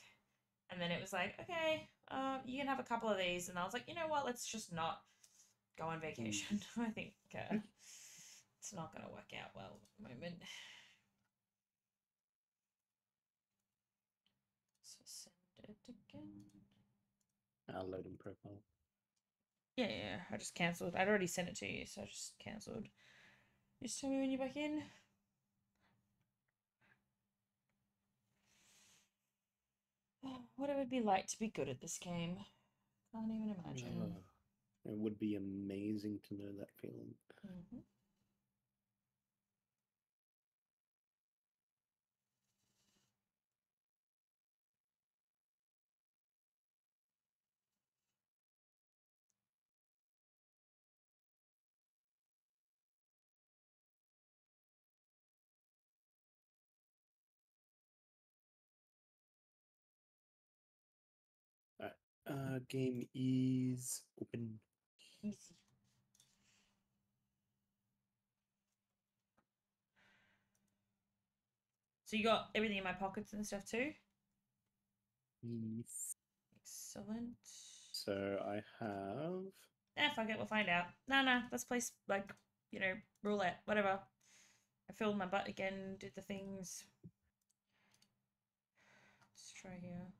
And then it was like, okay, um, you can have a couple of these, and I was like, you know what? Let's just not go on vacation. I think uh, it's not going to work out well at the moment. I'll load in profile. Yeah, yeah, I just cancelled. I'd already sent it to you, so I just cancelled. Just tell me when you're back in. Oh, what it would be like to be good at this game. I can't even imagine. It would be amazing to know that feeling. Mm-hmm. Uh, game is open. Easy. So you got everything in my pockets and stuff too? Yes. Excellent. So I have... Eh, fuck it, we'll find out. No, no, let's play, like, you know, roulette, whatever. I filled my butt again, did the things. Let's try here.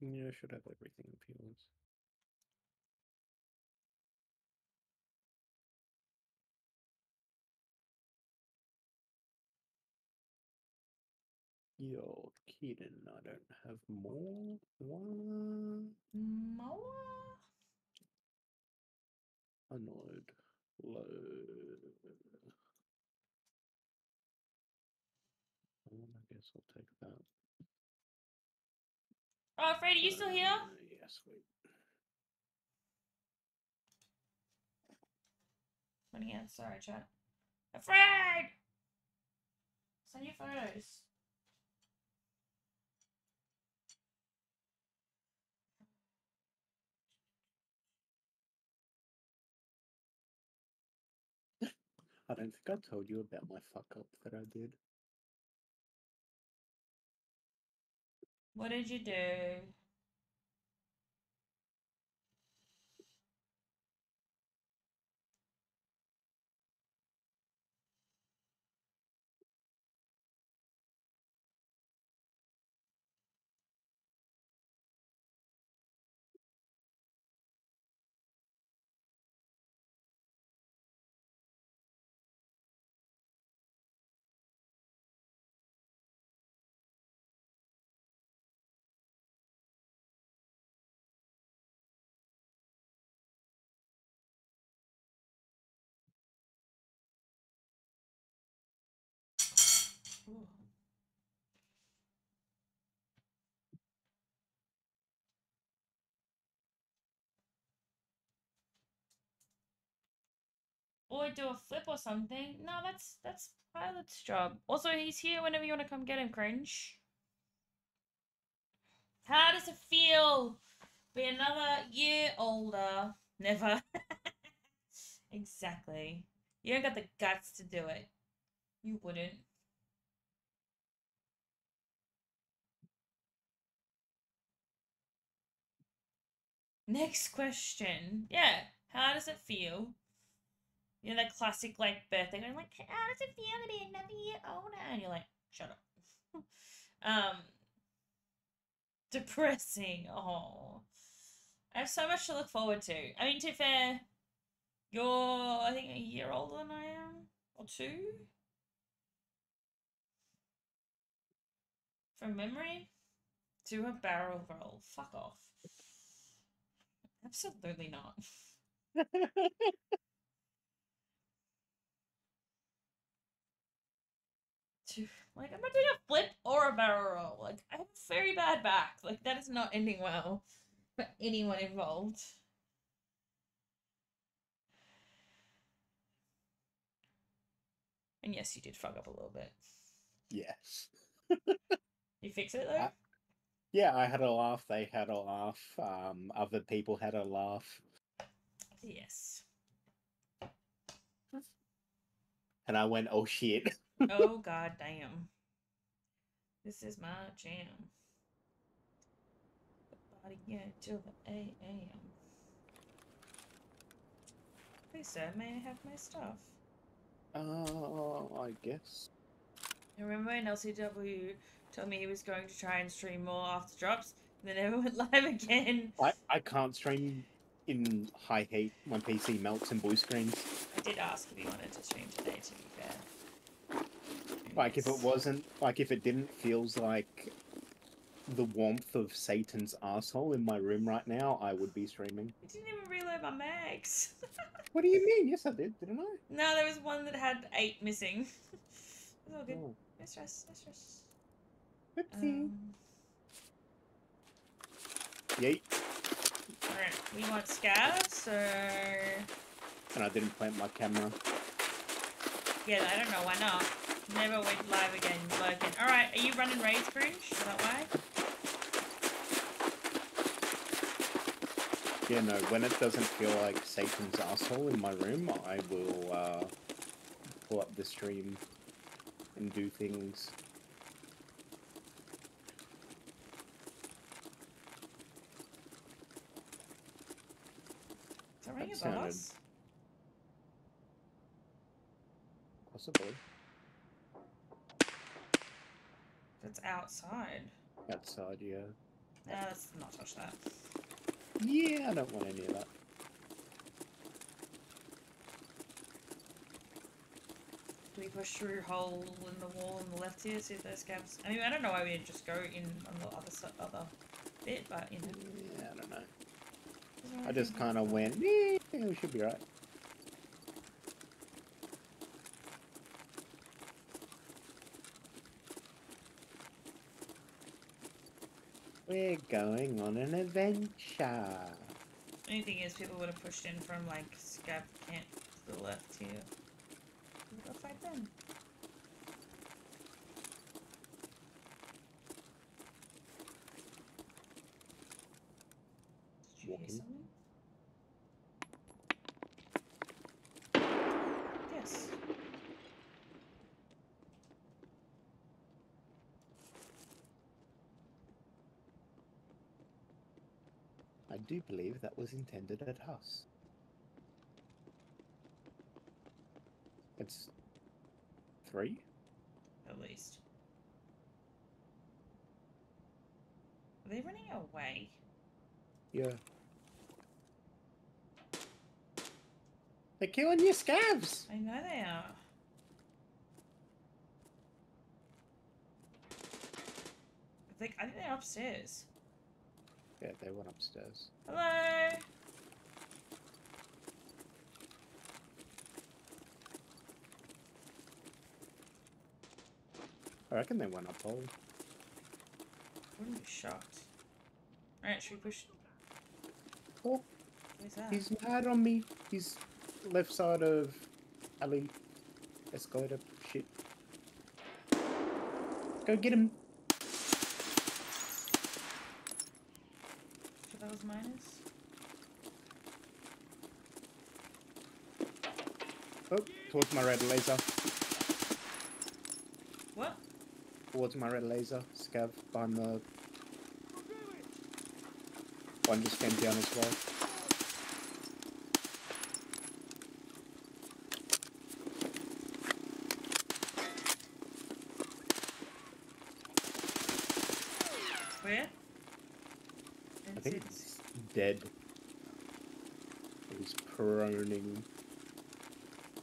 Yeah, I should have everything in fields. Yo, Keaton, I don't have more. What? More? Unload. Load. Well, I guess I'll take that. Oh, Fred, are you still here? Uh, yes, wait. Funny hands, sorry, chat. Fred! Send your photos. I don't think I told you about my fuck up that I did. What did you do? Or do a flip or something. No, that's that's Pilot's job. Also, he's here whenever you want to come get him, Cringe. How does it feel? Be another year older. Never. Exactly. You don't got the guts to do it. You wouldn't. Next question. Yeah. How does it feel? You know, that classic, like, birthday going, like, how does it feel to be another year older? And you're like, shut up. um, depressing. Oh. I have so much to look forward to. I mean, to be fair, you're, I think, a year older than I am. Or two? From memory? Do a barrel roll. Fuck off. Absolutely not. Like, I'm not doing a flip or a barrel roll. Like, I have a very bad back. Like, that is not ending well for anyone involved. And yes, you did fuck up a little bit. Yes. You fix it, though? Uh, yeah, I had a laugh. They had a laugh. Um, other people had a laugh. Yes. And I went, oh, shit. Oh, god damn. This is my jam. The body, yeah, till the A M. Please, sir, may I have my stuff? Uh, I guess. I remember when L C W told me he was going to try and stream more after drops, and then never went live again. I, I can't stream in high heat. My P C melts in blue screens. I did ask if he wanted to stream today, to be fair. Like, if it wasn't, like, if it didn't feels like the warmth of Satan's asshole in my room right now, I would be streaming. You didn't even reload my mags. What do you mean? Yes, I did, didn't I? No, there was one that had eight missing. It's all good. Oh. No stress, no stress. Oopsie. Um... Yeet. Alright, we want Scav, so... And I didn't plant my camera. Yeah, I don't know why not. Never went live again, lurking. Alright, are you running Raid, Cringe? Is that why? Yeah, no, when it doesn't feel like Satan's asshole in my room, I will uh, pull up the stream and do things. Is that ringing a bell? Possibly. That's outside. Outside, yeah. No, let's not touch that. Yeah, I don't want any of that. Do we push through hole in the wall on the left here, see if those gaps... I mean, I don't know why we didn't just go in on the other other bit, but, you know... Yeah, I don't know. I, I just kind of went, yeah, we should be right. We're going on an adventure. The only thing is, people would have pushed in from, like, Scav Camp to the left here. We'll go fight them. Did you hear something? Yes. I do believe that was intended at us. It's three? At least. Are they running away? Yeah. They're killing your scabs! I know they are. I think, I think they're upstairs. Yeah, they went upstairs. Hello! I reckon they went up all. I wouldn't be shocked. Alright, should we push? Oh, who's that? He's mad on me. He's left side of alley. Escalator. Shit. Go get him. So that was minus. Oh, towards my red laser. What? Towards my red laser. Scav behind the. One just came down as well. Where? I think he's dead. He's proning.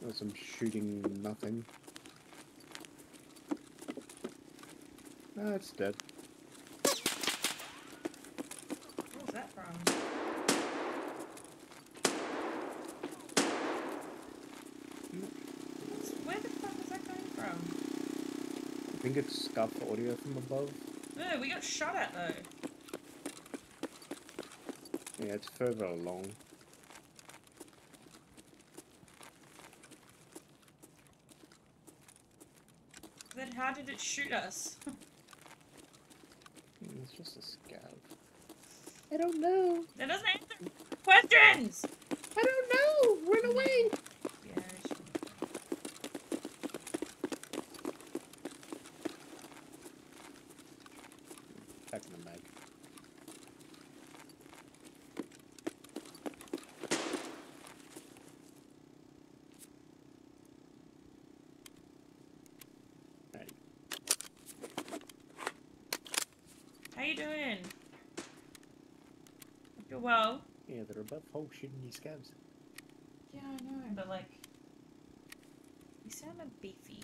As I'm shooting nothing. No, it's dead. I think it's scuffed audio from above. No, we got shot at though. Yeah, it's further along. Then how did it shoot us? It's just a scout. I don't know. That doesn't answer questions! I don't know! Run away! Well. Yeah, they're above hole shooting these scabs. Yeah, I know, but like, you sound a beefy.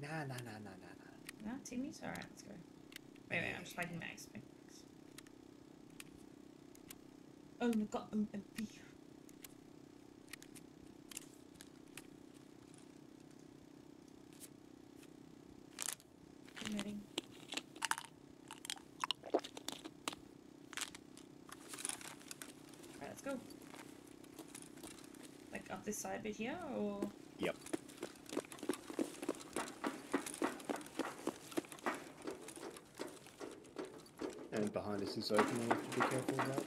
Nah, nah, nah, nah, nah, nah. No, Timmy's alright. Let's go. Wait, wait, I'm just lighting my X-Max. Oh my god, um, um, beef. This side bit here, or? Yep. And behind us is open, we have to be careful of that.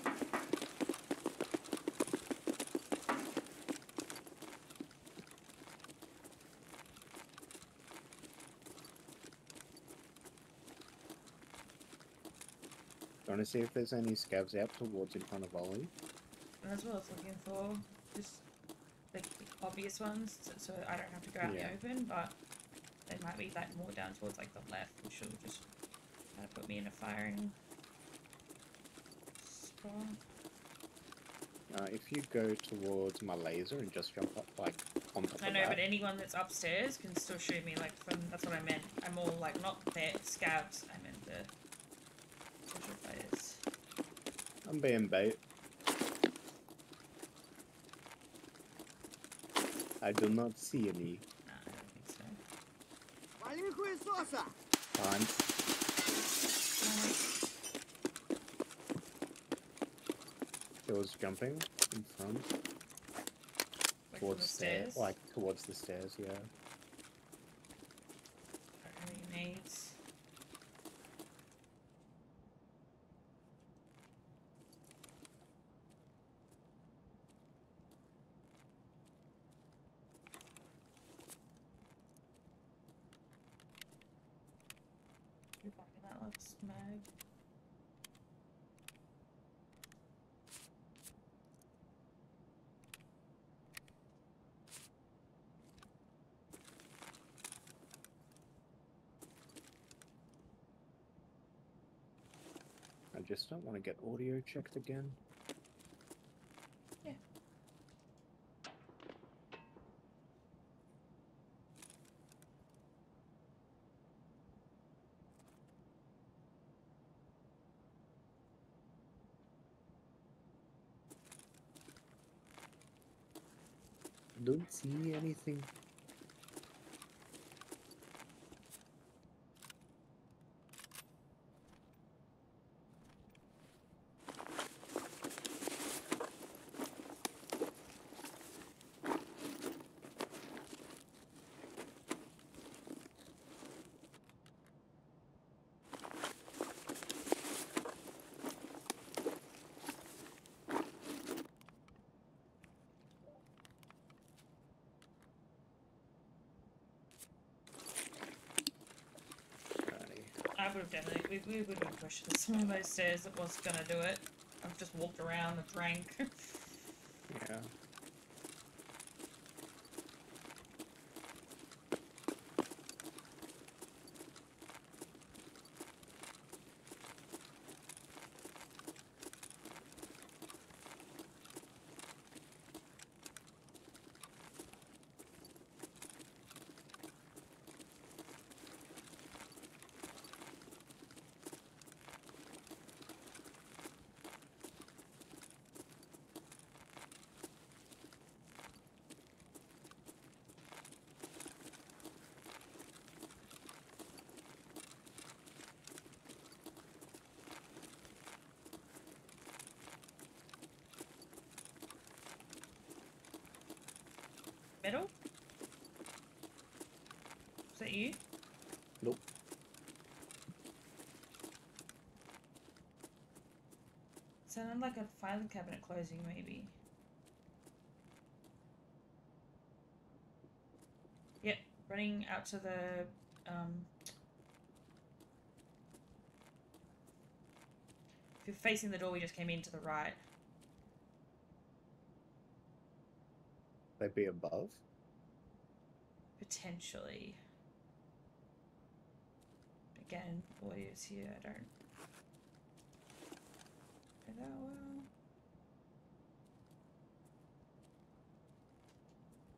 Trying to see if there's any scabs out towards in front of Ollie. That's what I was looking for. Just the obvious ones, so, so I don't have to go out yeah. in the open, but they might be like more down towards like the left, which will just kind of put me in a firing spot. Uh, if you go towards my laser and just jump up like on top I of know, that. But anyone that's upstairs can still shoot me. Like from that's what I meant. I'm all like not the scouts. I meant the social players. I'm being bait. I do not see any. No, I don't think so. Fine. It was jumping in front. Like towards the stairs? Stair, like towards the stairs, yeah. I don't have any nades. I just don't want to get audio checked again. Yeah. Don't see anything. I would have definitely, we, we would have pushed this one of those stairs that was gonna do it. I've just walked around and drank. Yeah. Middle? Is that you? Nope. Sounded like a filing cabinet closing, maybe. Yep, running out to the um. If you're facing the door, we just came in to the right. They'd be above? Potentially. Again, what is here? I don't know that well.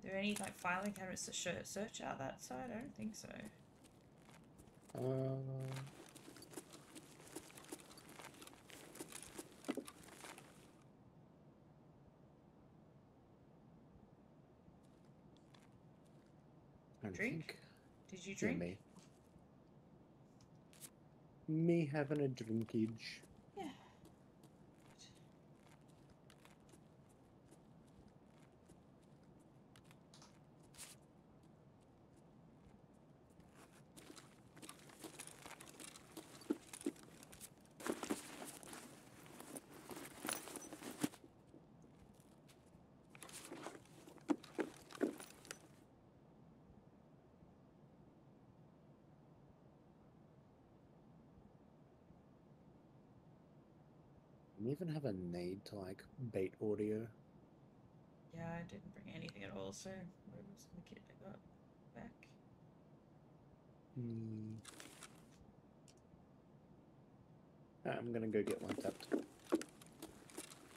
Are there any like filing cabinets to search out that side? I don't think so. Um. Drink? Did you drink? Yeah, me. me having a drinkage. Yeah. Even have a need to like bait audio. Yeah, I didn't bring anything at all, so where was the kit I got back? Hmm. Right, I'm gonna go get one tapped. Wait,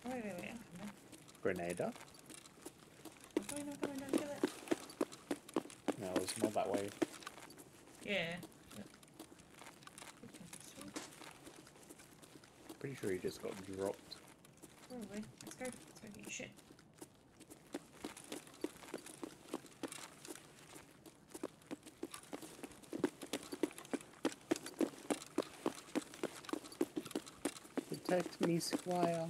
wait, wait, I'm coming. Grenade up. I'm going, I'm coming, don't kill it. No, it's not that way. Yeah. Pretty sure he just got dropped. Probably. Let's go. Let's go get your shit. Protect me, Squire.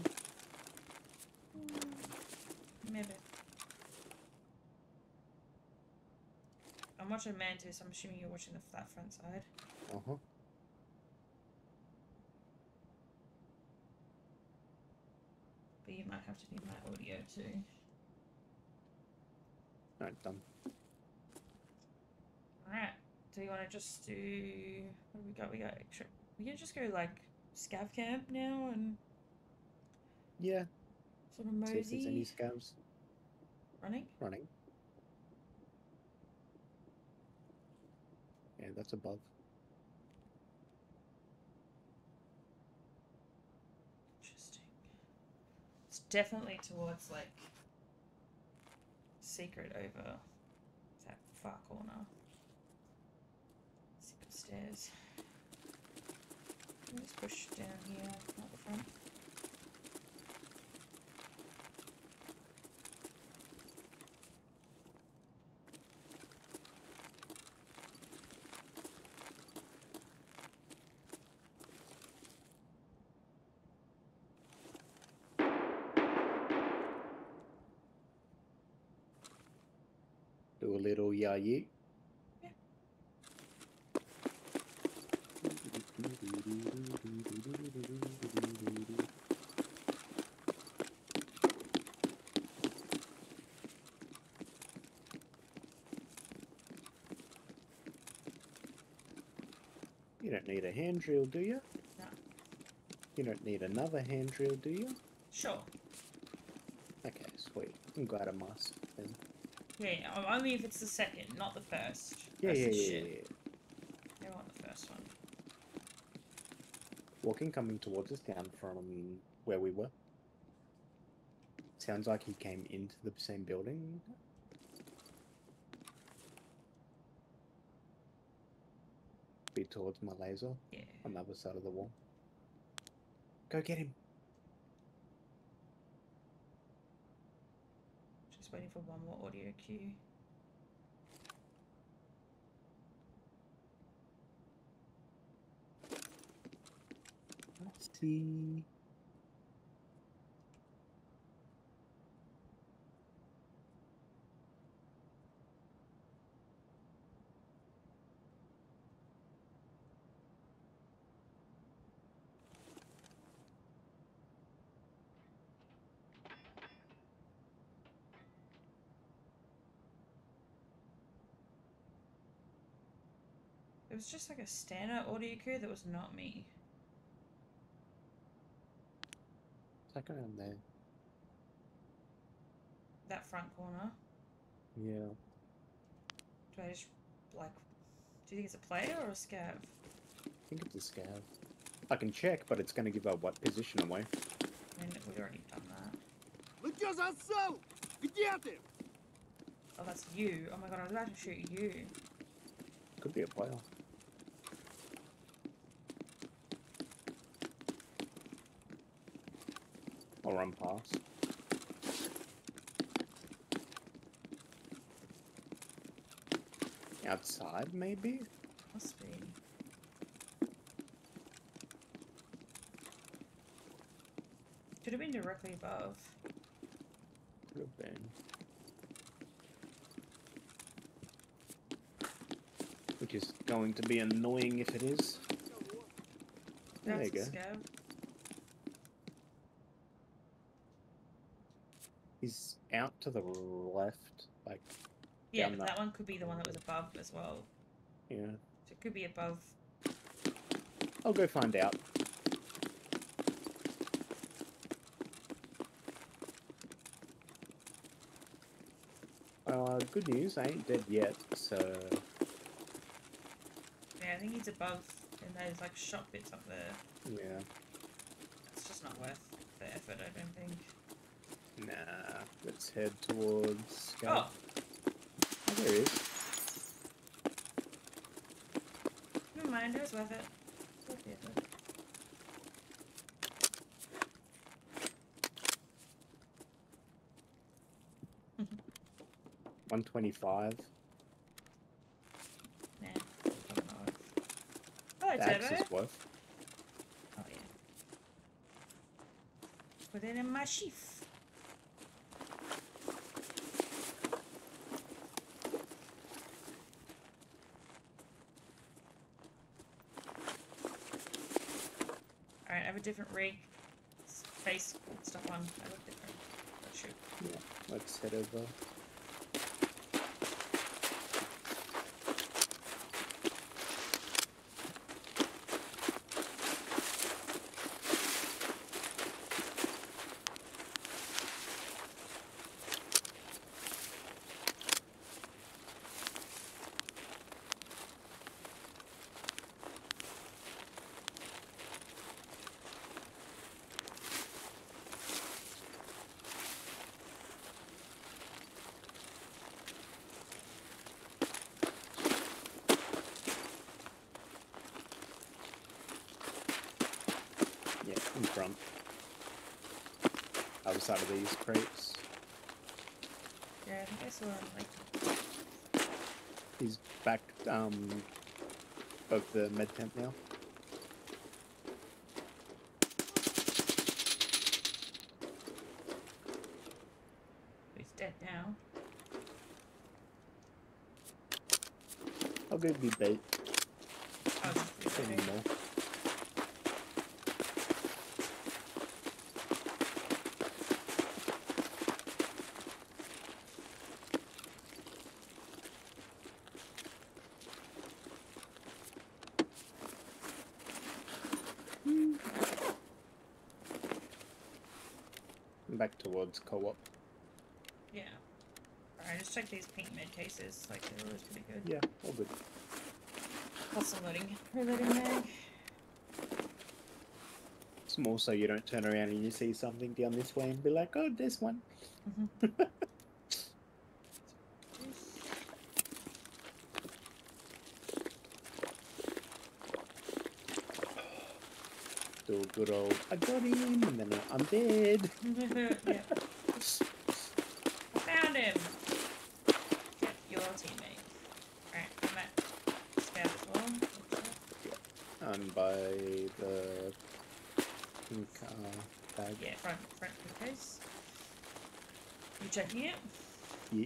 Mm, maybe. I'm watching Mantis. I'm assuming you're watching the flat front side. Uh huh. You might have to do my audio too. Alright, done. Alright, do you want to just do. What do we got? We got extra. We can just go like scav camp now and. Yeah. Sort of mosey. See if there's any scavs. Running? Running. Yeah, that's above. Definitely towards like secret over that far corner. Secret stairs. Let's push down here, not the front. A little yayi. Yeah. You don't need a hand drill, do you? No. You don't need another hand drill, do you? Sure. Okay, sweet. I'm glad I must. Then. Yeah, yeah, only if it's the second, not the first. Yeah, yeah, yeah, yeah, yeah. I want the first one. Walking coming towards us down from where we were. Sounds like he came into the same building. Be towards my laser. Yeah. On the other side of the wall. Go get him. Just waiting for one more audio cue. Let's see. It was just like a standard audio cue that was not me. Like around there. That front corner? Yeah. Do I just, like, do you think it's a player or a scav? I think it's a scav. I can check, but it's going to give our what position away. And we've already done that. Oh, that's you. Oh my god, I was about to shoot you. Could be a player. I'll run past. Outside, maybe? Must be. Could have been directly above. Could have been. Which is going to be annoying if it is. There you go. He's out to the left, like. Yeah, but that, that one could be the one that was above as well. Yeah. So it could be above. I'll go find out. Uh, good news, I ain't dead yet, so. Yeah, I think he's above, and there's like shot bits up there. Yeah. It's just not worth the effort, I don't think. Nah, let's head towards Scav. Oh. Oh, there he is. Never mind, it was worth it. It's worth the effort. one twenty-five. Nah, I don't know. Hello, Turbo. That's worth. Oh, yeah. Put it in my sheaf. Different rig, face stuff on. I look different. But shoot. Yeah, let's head over. From other side of these crates. Yeah, I think I saw him. Like... He's back um of the med tent now. He's dead now. I'll go be bait. Oh, anymore. I'm back towards co-op. Yeah. Alright, just check these paint mid cases. Like, they're always pretty good. Yeah, all good. Also loading. Reloading mag. It's more so you don't turn around and you see something down this way and be like, oh, there's one. Mm-hmm. Do a good old, I got him, and then I'm dead. Yeah. I found him. Yep, your teammate. Alright, I'm at Scav as well. Yeah. I'm by the pink uh, bag. Yeah, front, front case. You checking it? Yep. Yeah.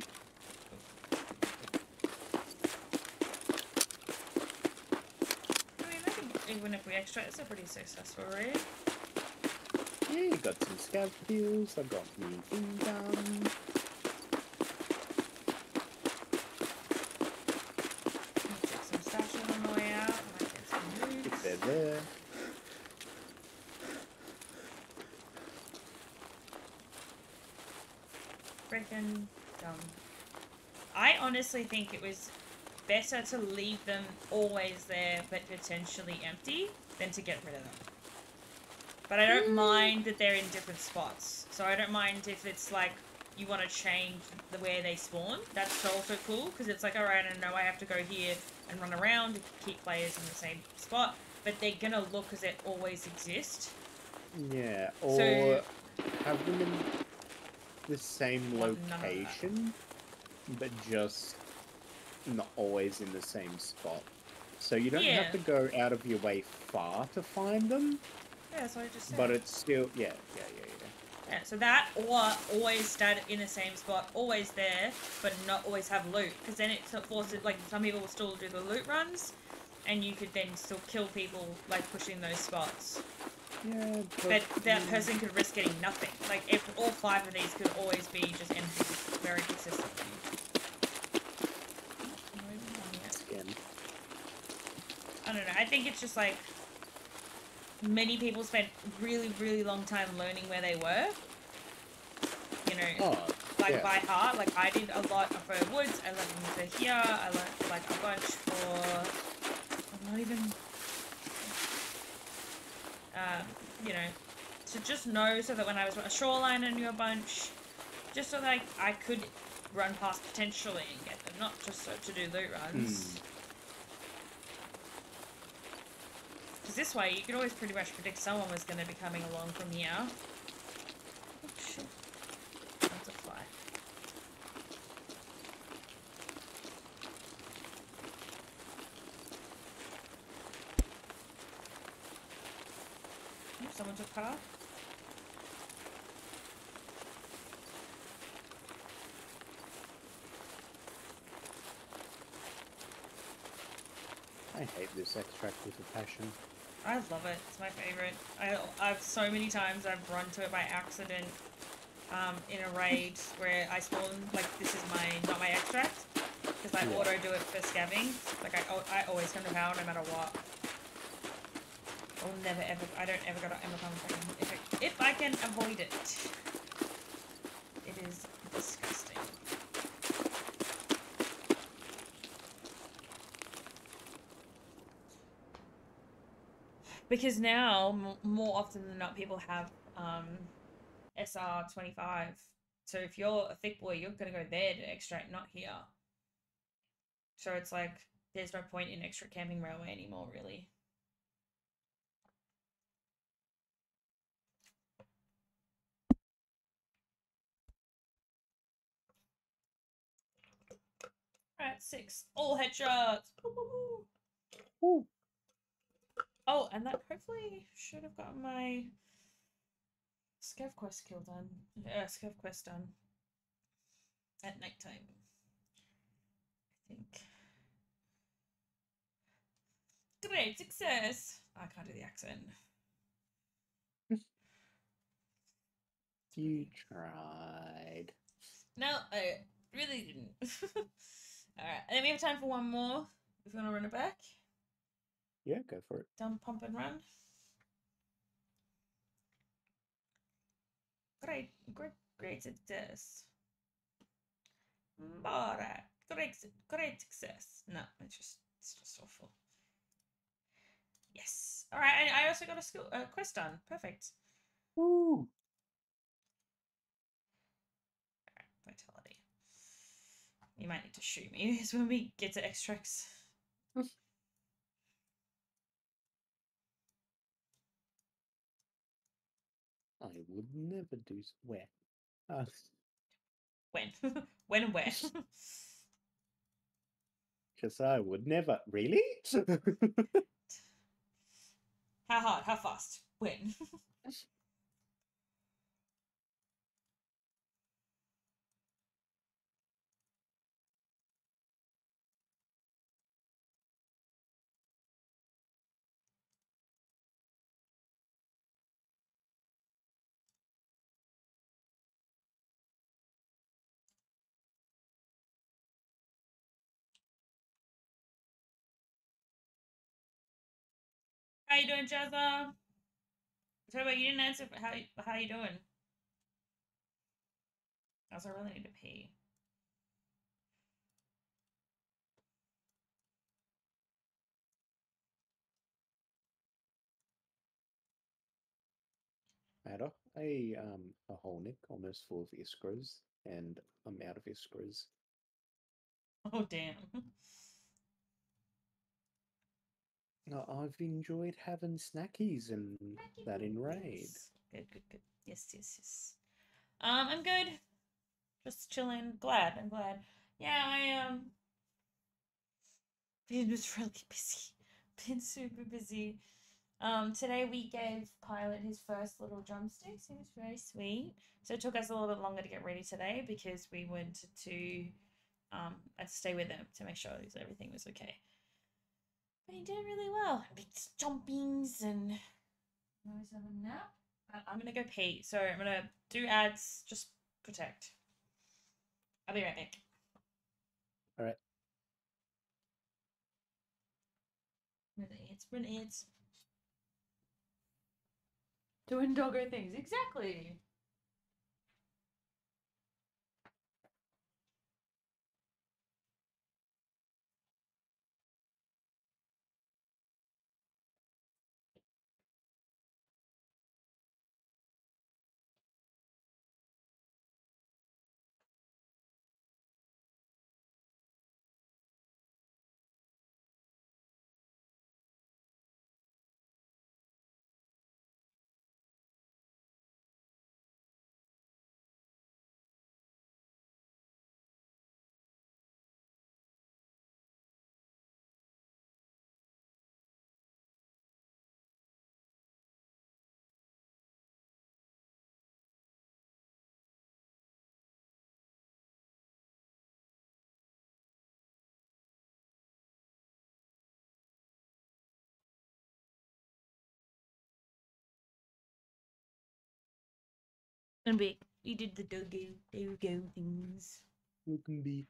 Even if we extract, it's a pretty successful raid. Yeah, you got some scav kills, I've got me thing done. Take some stashes on the way out, might get some loot. If they're there. Freaking dumb. I honestly think it was better to leave them always there, but potentially empty, than to get rid of them. But I don't mind that they're in different spots. So I don't mind if it's like, you want to change the where they spawn. That's also cool, because it's like, alright, I know I have to go here and run around and keep players in the same spot. But they're going to look as they always exist. Yeah, or so, have them in the same location, but just not always in the same spot. So you don't yeah. have to go out of your way far to find them. Yeah, that's what I just said. But it's still, yeah, yeah, yeah, yeah. Yeah, so that, or always start in the same spot, always there, but not always have loot. Because then it forces, like, some people will still do the loot runs, and you could then still kill people, like, pushing those spots. Yeah, but... But that yeah. person could risk getting nothing. Like, if all five of these could always be just empty very consistently. I don't know, I think it's just like, many people spent really, really long time learning where they were, you know, oh, like yeah. by heart. Like I did a lot for Woods, I learned for here, I learned for like a bunch for, I'm not even, uh, you know, to just know so that when I was a Shoreline I knew a bunch, just so that like, I could run past potentially and get them, not just so to do loot runs. Mm. Because this way, you could always pretty much predict someone was going to be coming along from here. Oh, shit. That's a fly. Oh, someone just cut off. I hate this extract with a passion. I love it. It's my favorite. I, I've so many times I've run to it by accident um, in a raid where I spawn, like, this is my, not my extract, because I yeah. auto-do it for scabbing. Like, I, I always come to power no matter what. I'll never ever, I don't ever go to Hemicon if, I, if I can avoid it. It is disgusting. Because now, more often than not, people have um, S R twenty-five. So if you're a thick boy, you're going to go there to extract, not here. So it's like, there's no point in extra camping railway anymore, really. Alright, six. All headshots! Ooh. Ooh. Oh, and that hopefully should have gotten my Scav quest kill done. Yeah, uh, Scav quest done. At night time. I think. Great success! I can't do the accent. You tried. No, I really didn't. Alright, and then we have time for one more if you want to run it back. Yeah, go for it. Dumb pump and run. great, great, great success. Bara, great, great success. No, it's just, it's just awful. Yes. All right, and I also got a school uh, quest done. Perfect. Woo. Vitality. You might need to shoot me because when we get to extracts. I would never do so. Where? Uh. When? When and where? Because I would never. Really? How hard? How fast? When? How you doing, Jazza? Sorry, but you didn't answer. How how you doing? Also, I really need to pee. I had a, a um a whole nick almost full of escrows, and I'm out of escrows. Oh damn. I've enjoyed having snackies and snackies. That in Raid. Good, good, good. Yes, yes, yes. Um, I'm good. Just chilling. Glad, I'm glad. Yeah, I, um... been was really busy. Been super busy. Um, today we gave Pilot his first little drumsticks. It was very sweet. So it took us a little bit longer to get ready today because we wanted to, um, I'd stay with him to make sure that everything was okay. But he did really well. Big stompings and I always have a nap. I'm gonna go pee, so I'm gonna do ads, just protect. I'll be right back. Alright. Run ads, run ads. Doing doggo things, exactly. Big, you did the doggo, doggo things. Looking big.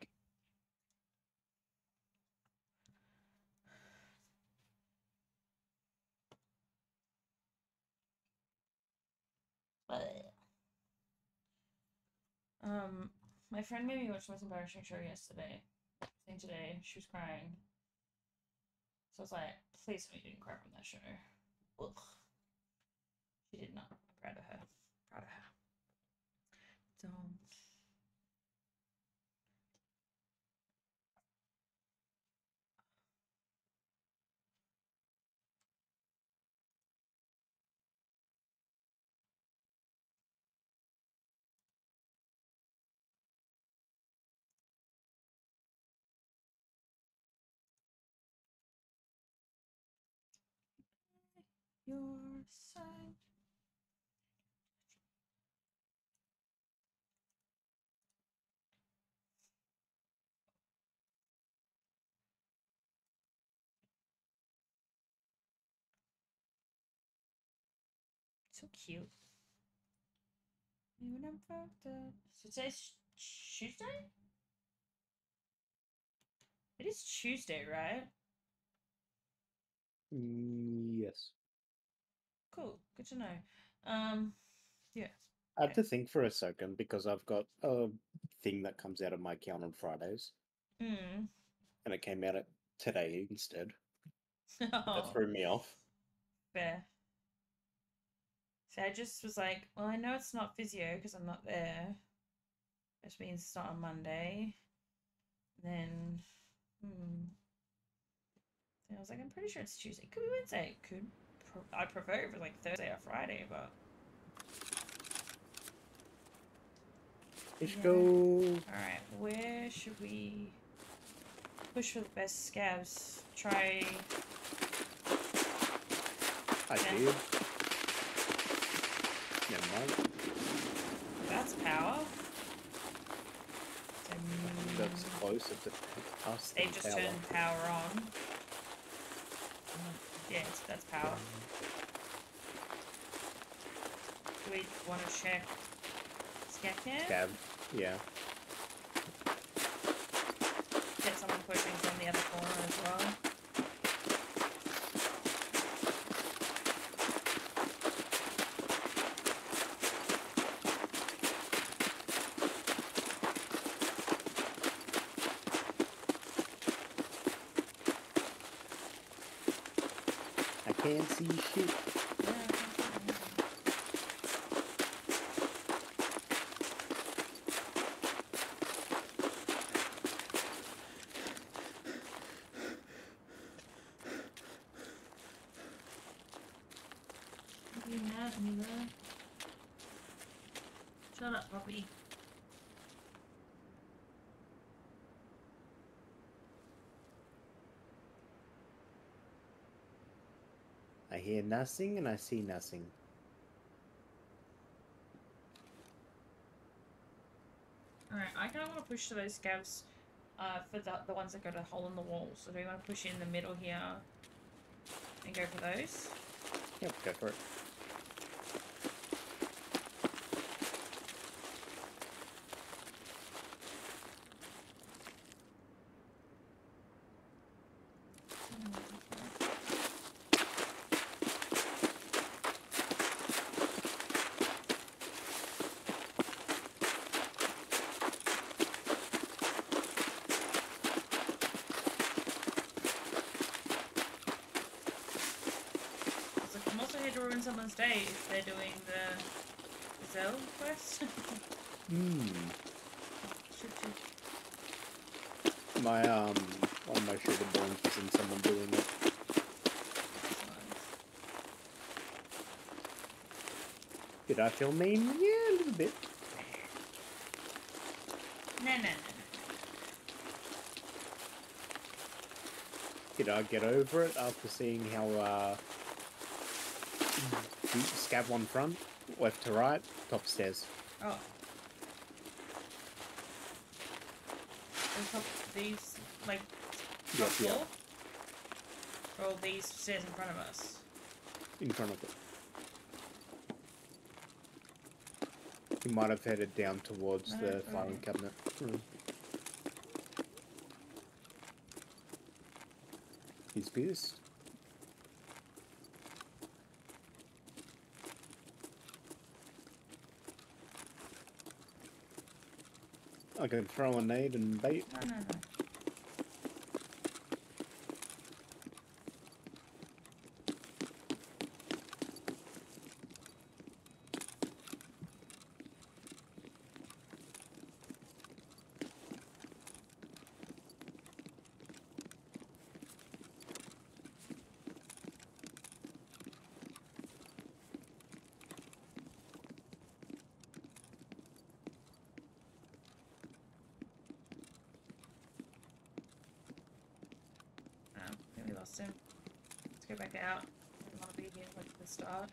Um, my friend made me watch the most embarrassing show yesterday. And today she was crying. So I was like, please tell me you didn't cry from that show. Ugh. She did not. I'm proud of her. Proud of her. Don't. Your side. So cute. So today's Tuesday? It is Tuesday, right? Yes. Cool. Good to know. Um, yeah. I have to think for a second because I've got a thing that comes out of my account on Fridays. Mm. And it came out at today instead. Oh. That threw me off. Fair. So I just was like, well, I know it's not physio because I'm not there. Which means it's not on Monday. Then, hmm. Then I was like, I'm pretty sure it's Tuesday. It could be Wednesday. It could. I prefer it for like Thursday or Friday, but. Let's yeah. go. Alright, where should we push for the best scabs? Try. I do. Never mind. That's power. So, that's close at the past. They just power. Turned power on. Yeah, so that's power. Do we want to check Scav now? Scav, yeah. Get someone pushing from the other corner as well. Fancy shit. Yeah. What are you mad at me there? Shut up, Robbie. I hear nothing and I see nothing. Alright, I kind of want to push to those scavs uh, for the, the ones that got a hole in the wall. So do we want to push in the middle here and go for those? Yep, go for it. Someone's day if they're doing the Zell quest. mm. My um on my shoulder blink is in someone doing it. Did I feel mean? Yeah, a little bit. No, no, no. Did I get over it after seeing how uh Scav one front, left to right, top stairs. Oh. And top these, like, top floor? Yep, yep. Or these stairs in front of us? In front of it. You might have headed down towards oh, the okay. filing cabinet. Mm. He's pissed. I can throw a nade and bait. No, no, no. Out. I don't want to be here like at the start.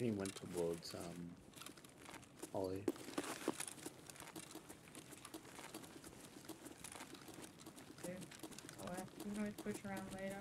team went towards um, Ollie. Dude, I'll have to always push around later.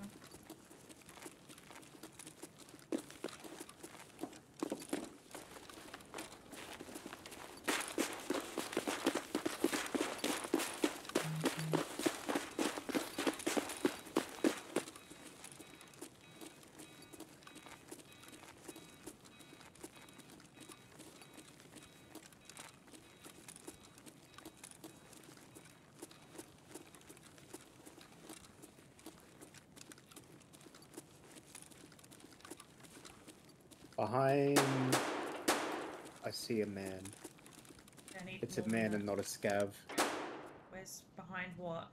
Behind, I see a man. It's a man and not a scav. Where's behind what?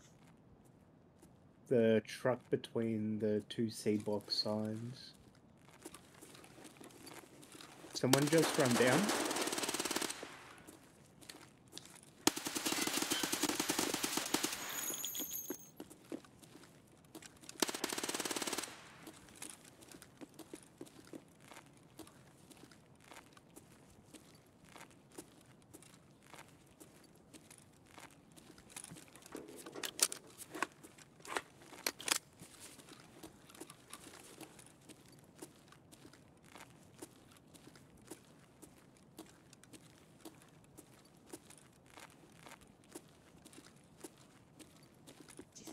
The truck between the two C-box signs. Someone just run down.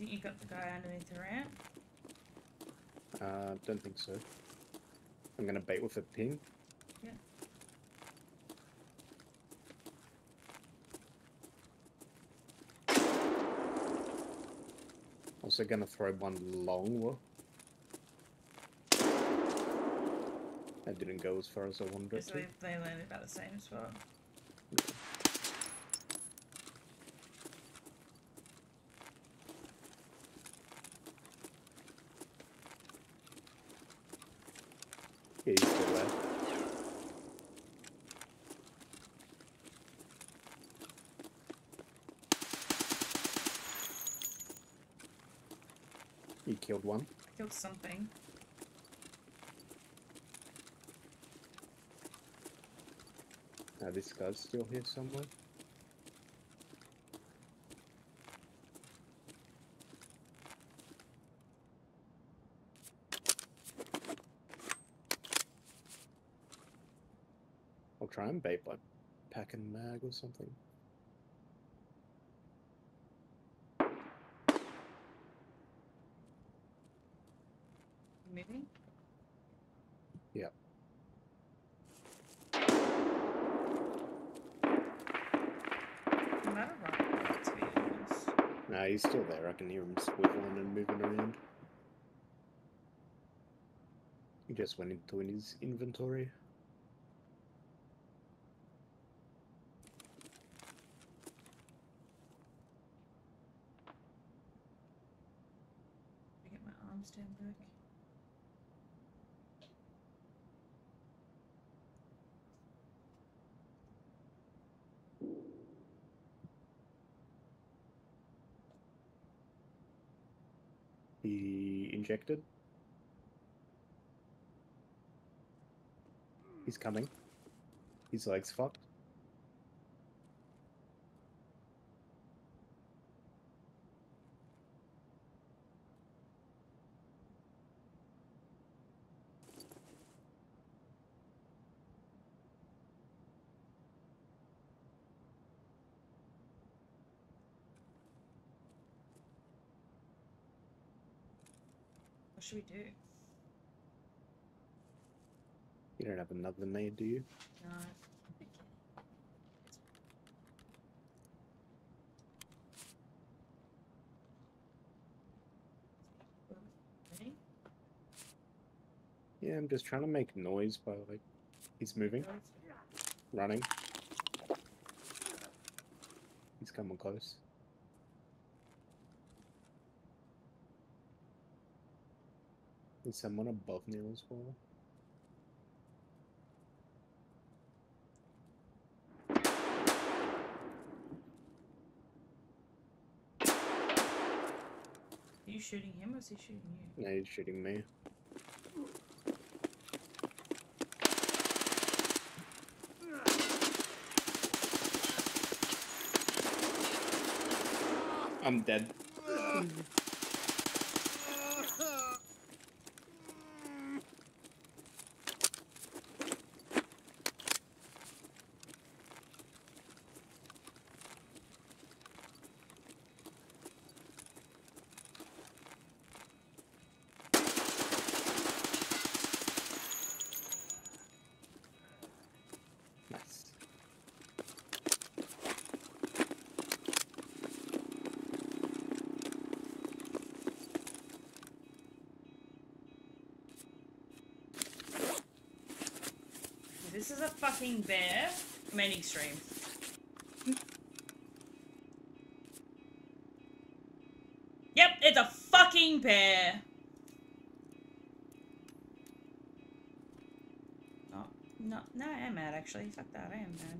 You got the guy underneath the ramp? Uh, don't think so. I'm gonna bait with a ping. Yeah. Also gonna throw one long. That didn't go as far as I wanted it to. They landed about the same spot. Yeah. Yeah, he's still there. You killed one. I killed something. Now this guy's still here somewhere. Try and bait by pack and mag or something. Maybe? Yeah. Not around, to be honest. Nah, he's still there. I can hear him squiggling and moving around. He just went into his inventory. Stand back. He injected. He's coming. His legs fucked. What should we do? You don't have another nade, do you? No. Ready? Yeah, I'm just trying to make noise by like he's moving. Running. He's coming close. Is someone above Neil's wall? Are you shooting him or is he shooting you? No, he's shooting me. I'm dead. This is a fucking bear. I'm ending stream. Yep, it's a fucking bear. Oh, no, no, I am mad actually. Fuck that, I am mad.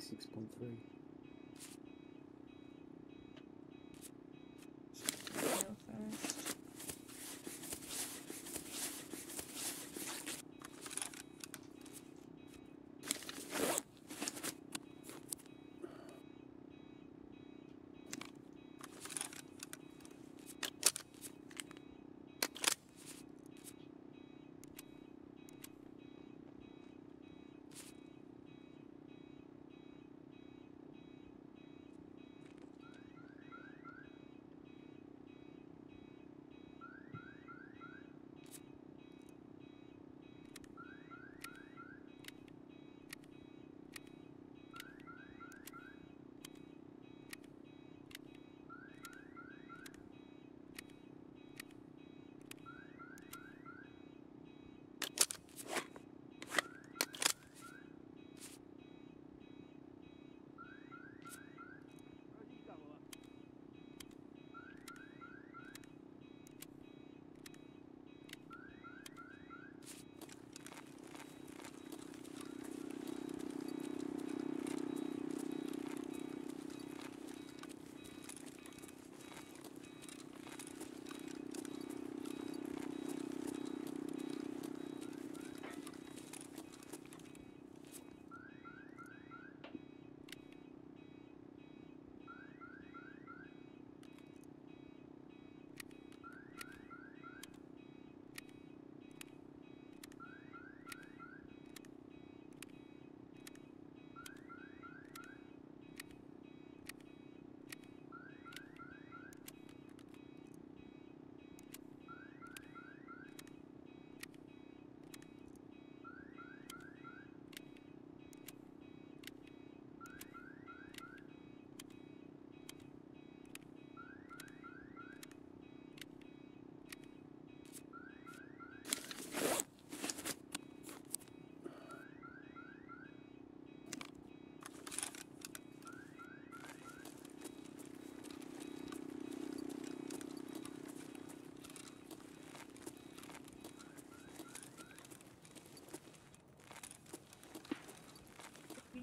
six point three.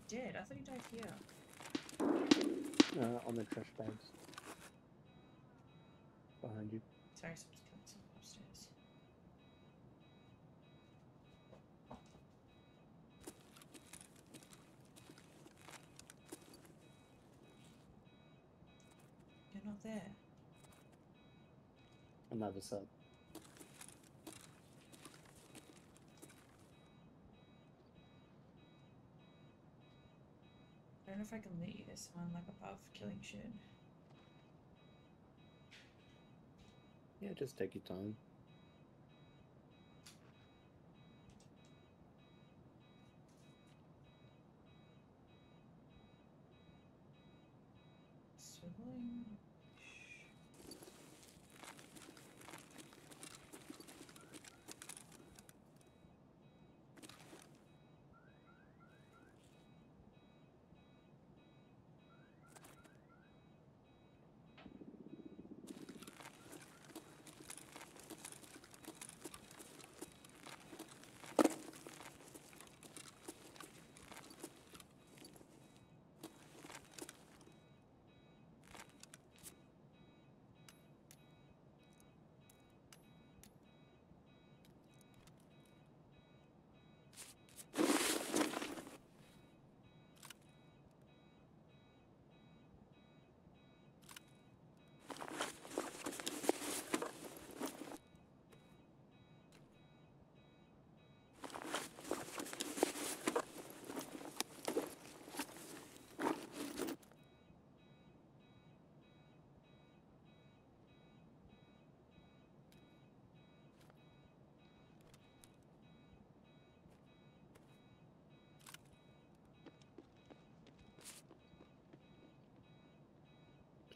Did. I thought he died here. Uh, on the trash bags. Behind you. Sorry, someone's killed someone upstairs. You're not there. Another sub. I don't know if I can leave this one like above killing shit. Yeah, just take your time. Swiveling.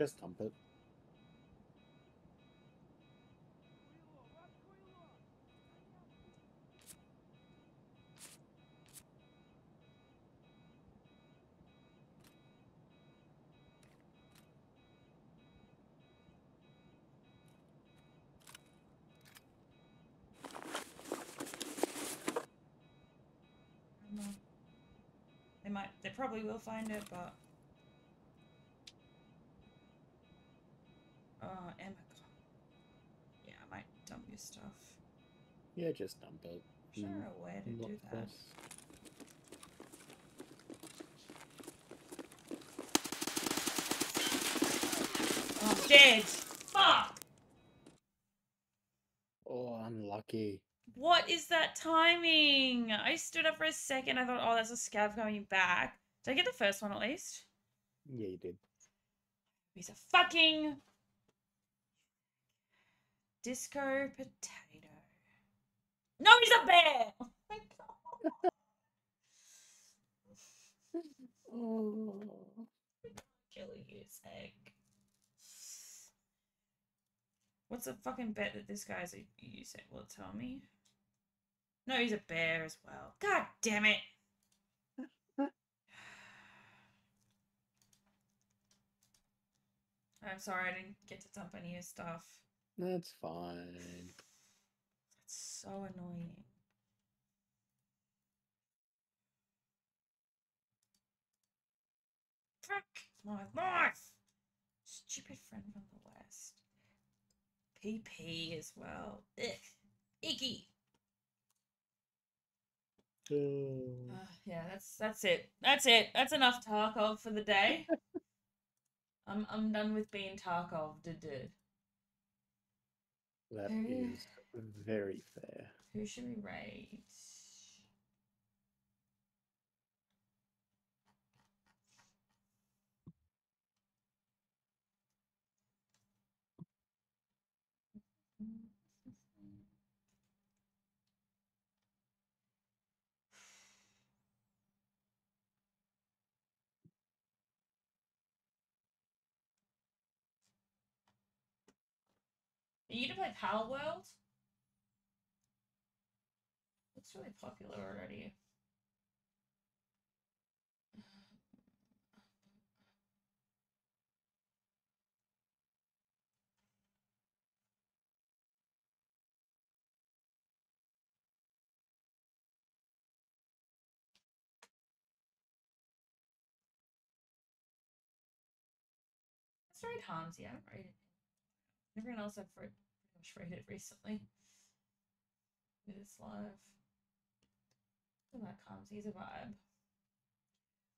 Just dump it. They might, they probably will find it, but. Oh, Hemicon. Yeah, I might dump your stuff. Yeah, just dump it. Is there mm. a way to Look do that? This. Oh, I'm dead! Fuck! Oh, unlucky. What is that timing? I stood up for a second. I thought, oh, there's a scav coming back. Did I get the first one at least? Yeah, you did. He's a fucking disco potato. No, he's a bear! Oh my god. Oh. Kill a U S E C. What's the fucking bet that this guy's a U S E C? Will tell me. No, he's a bear as well. God damn it! I'm sorry I didn't get to dump any of your stuff. That's fine. That's so annoying. Fuck my life! Stupid friend from the West. P P as well. Ugh. Icky. Mm. Uh, yeah, that's that's it. That's it. That's enough Tarkov for the day. I'm I'm done with being Tarkov. Dude. That Who? is very fair. Who should we raid? Are you to play Pal World? It's really popular already. Let's read Harms, yeah, right. Everyone else I've read. Rated recently. It is live. Oh, that comes. He's a vibe.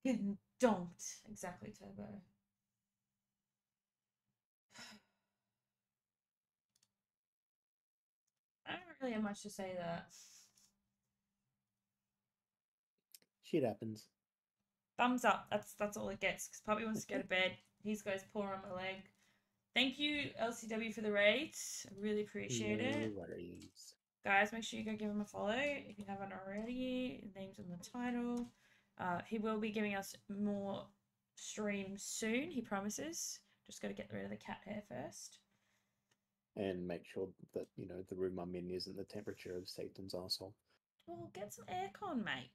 Getting dumped. Exactly, Turbo. I don't really have much to say that. Shit happens. Thumbs up. That's that's all it gets. Because Puppy wants to go to bed. These guys pour on my leg. Thank you, L C W, for the raid. I really appreciate no it. Worries. Guys, make sure you go give him a follow if you haven't already. Name's in the title. Uh, he will be giving us more streams soon, he promises. Just got to get rid of the cat hair first. And make sure that, you know, the room I'm in isn't the temperature of Satan's arsehole. Well, get some aircon, mate.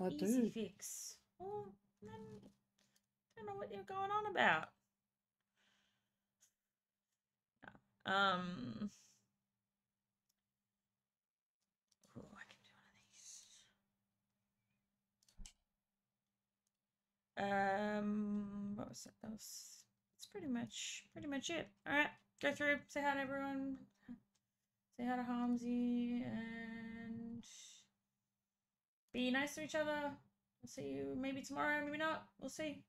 I Easy do. Easy fix. Well, then, I don't know what you're going on about. Um, oh, I can do one of these. Um, what was that? That was, that's pretty much, pretty much it. All right, go through, say hi to everyone, say hi to Harmsy, and be nice to each other. I'll see you maybe tomorrow, maybe not. We'll see.